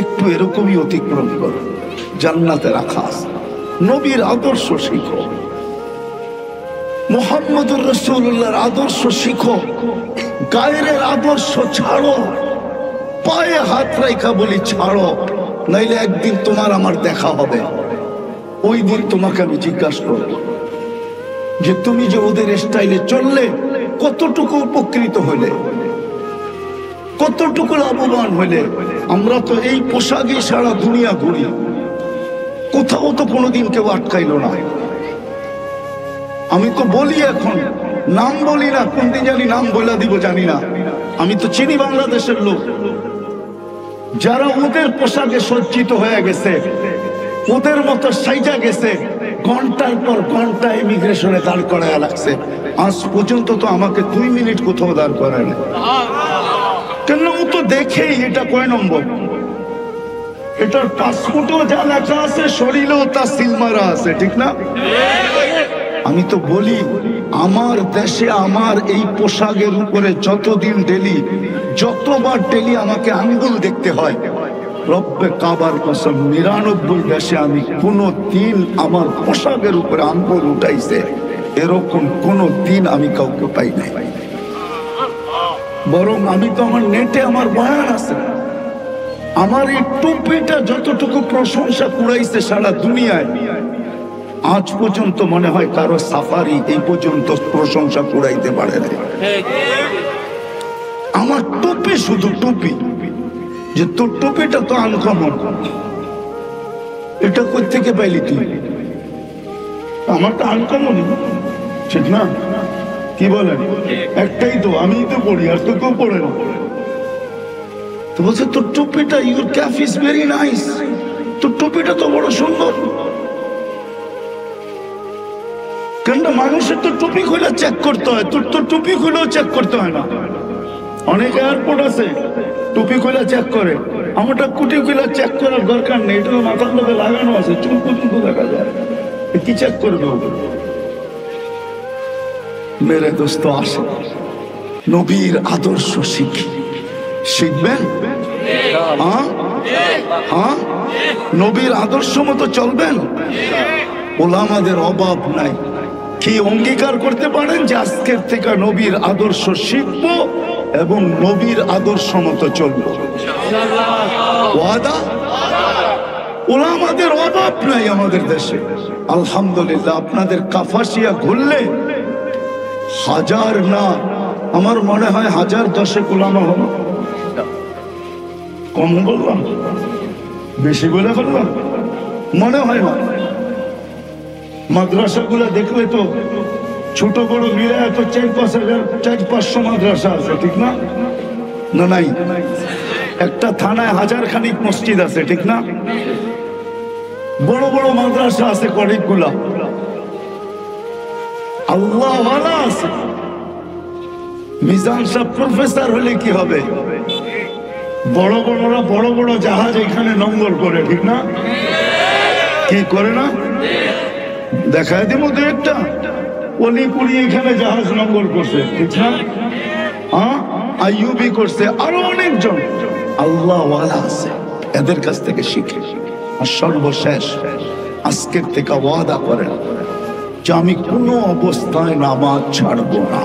একটু এরকমই অতিক্রম করে জান্নাতে রাখা আছে। নবীর আদর্শ শিখো, মুহাম্মদুর রাসূলুল্লাহর আদর্শ শিখো, গায়ের আদর্শ ছাড়ো, পায়ে হাত রাখা বলি ছাড়ো, নাইলে একদিন তোমার আমার দেখা হবে। ওই দিন তোমাকে আমি জিজ্ঞাসা করব যে তুমি যে ওদের স্টাইলে চললে কতটুকু উপকৃত হলে, কতটুকু লাভবান হলে। আমরা তো এই পোশাকে সারা দুনিয়া ঘুরি, কোথাও তো কোনোদিন কেউ আটকাইল না। আমি তো বলি, এখন নাম বলি না, কোন দিন জানি নাম বইলা দিব জানি না। আমি তো চিনি বাংলাদেশের লোক যারা ওদের পোশাকে সজ্জিত হয়ে গেছে, ওদের মতো সাইজা গেছে, ঘন্টার পর ঘন্টা ইমিগ্রেশনে দাঁড় করায় লাগছে। আজ পর্যন্ত তো আমাকে দুই মিনিট কোথাও দাঁড় করায় না, কেন ও তো দেখেই এটা কয় নম্বর, এটার পাসপোর্টও যা লেখা আছে শরীরেও তা সিল মারা আছে, ঠিক না? আমি তো বলি আমার দেশে আমার এই পোশাকের উপরে যতদিন ডেলি যতবার ডেলি আমাকে আঙ্গুল দেখতে হয়, রব্বে কাবার কসম নিরানব্বই দেশে আমি কোনো দিন আমার পোশাকের উপরে আঙ্গুল উঠাইছে এরকম কোনো দিন আমি কাউকে পাই নাই। বরং আমি তো আমার নেটে আমার বয়ান আছে, আমার এই টুপিটা যতটুকু প্রশংসা কুড়াইছে সারা দুনিয়ায়, আজ পর্যন্ত মনে হয় কারো সাফারি এই পর্যন্ত প্রশংসা কুড়াইতে পারে না। আমার টুপি শুধু টুপি, যে তোর টুপিটা তো আনকমন, এটা কই থেকে পাইলি তুই? আমারটা আনকমন, ঠিক না? কি বলেন? একটাই তো আমি তো পড়ি, আর তো কেউ পড়ে না। তো বলছে তোর টুপিটা, your cap is very nice, তোর টুপিটা তো বড় সুন্দর। কেননা মানুষের তো টুপি খুলে চেক করতে হয়, তোর তো টুপি খুলেও চেক করতে হয় না। অনেক এয়ারপোর্ট আছে টুপি খুলে চেক করে, আমারটা কুটি খুলে চেক করার দরকার নেই, এটা মাথার মধ্যে লাগানো আছে, চুল কুচুকু দেখা যায়, কি চেক করবে? মেরে দোস্ত আসে নবীর আদর্শ শিখি, শিখবেন? হ্যাঁ, নবীর আদর্শ মতো চলবেন। ওলামাদের অভাব নাই, কি অঙ্গীকার করতে পারেন যে আজকের থেকে নবীর আদর্শ শিখব এবং নবীর আদর্শ মতো চলবো? ওয়াদা। ওলামাদের অভাব নাই আমাদের দেশে, আলহামদুলিল্লাহ। আপনাদের কাফাসিয়া ঘুরলে হাজার না, আমার মনে হয় হাজার দশে ওলামা হলো। কম বললাম? বেশি বলে বললাম? মনে হয় না। মাদ্রাসাগুলো দেখলে তো ছোট বড় মিলে এত চার পাঁচ হাজার চার পাঁচশো মাদ্রাসা আছে, ঠিক না? না নাই, একটা থানায় হাজার খানিক মসজিদ আছে, ঠিক না? বড় বড় মাদ্রাসা আছে কয়েকগুলা, আল্লাহওয়ালা আছে। মিজান সাহেব প্রফেসর হলে কি হবে? বড় বড়রা বড় বড় জাহাজ এখানে নোঙর করে, ঠিক না? কি করে না? দেখায় দিব তো একটা অলি কুলি এখানে জাহাজ নোঙর করছে, ঠিক না? হ্যাঁ, আইয়ুবী করছে, আরো অনেকজন আল্লাহওয়ালা আছে, এদের কাছ থেকে শিখে। আর সর্বশেষ আজকের থেকে ওয়াদা করেন যে আমি কোনো অবস্থায় নামাজ ছাড়বো না।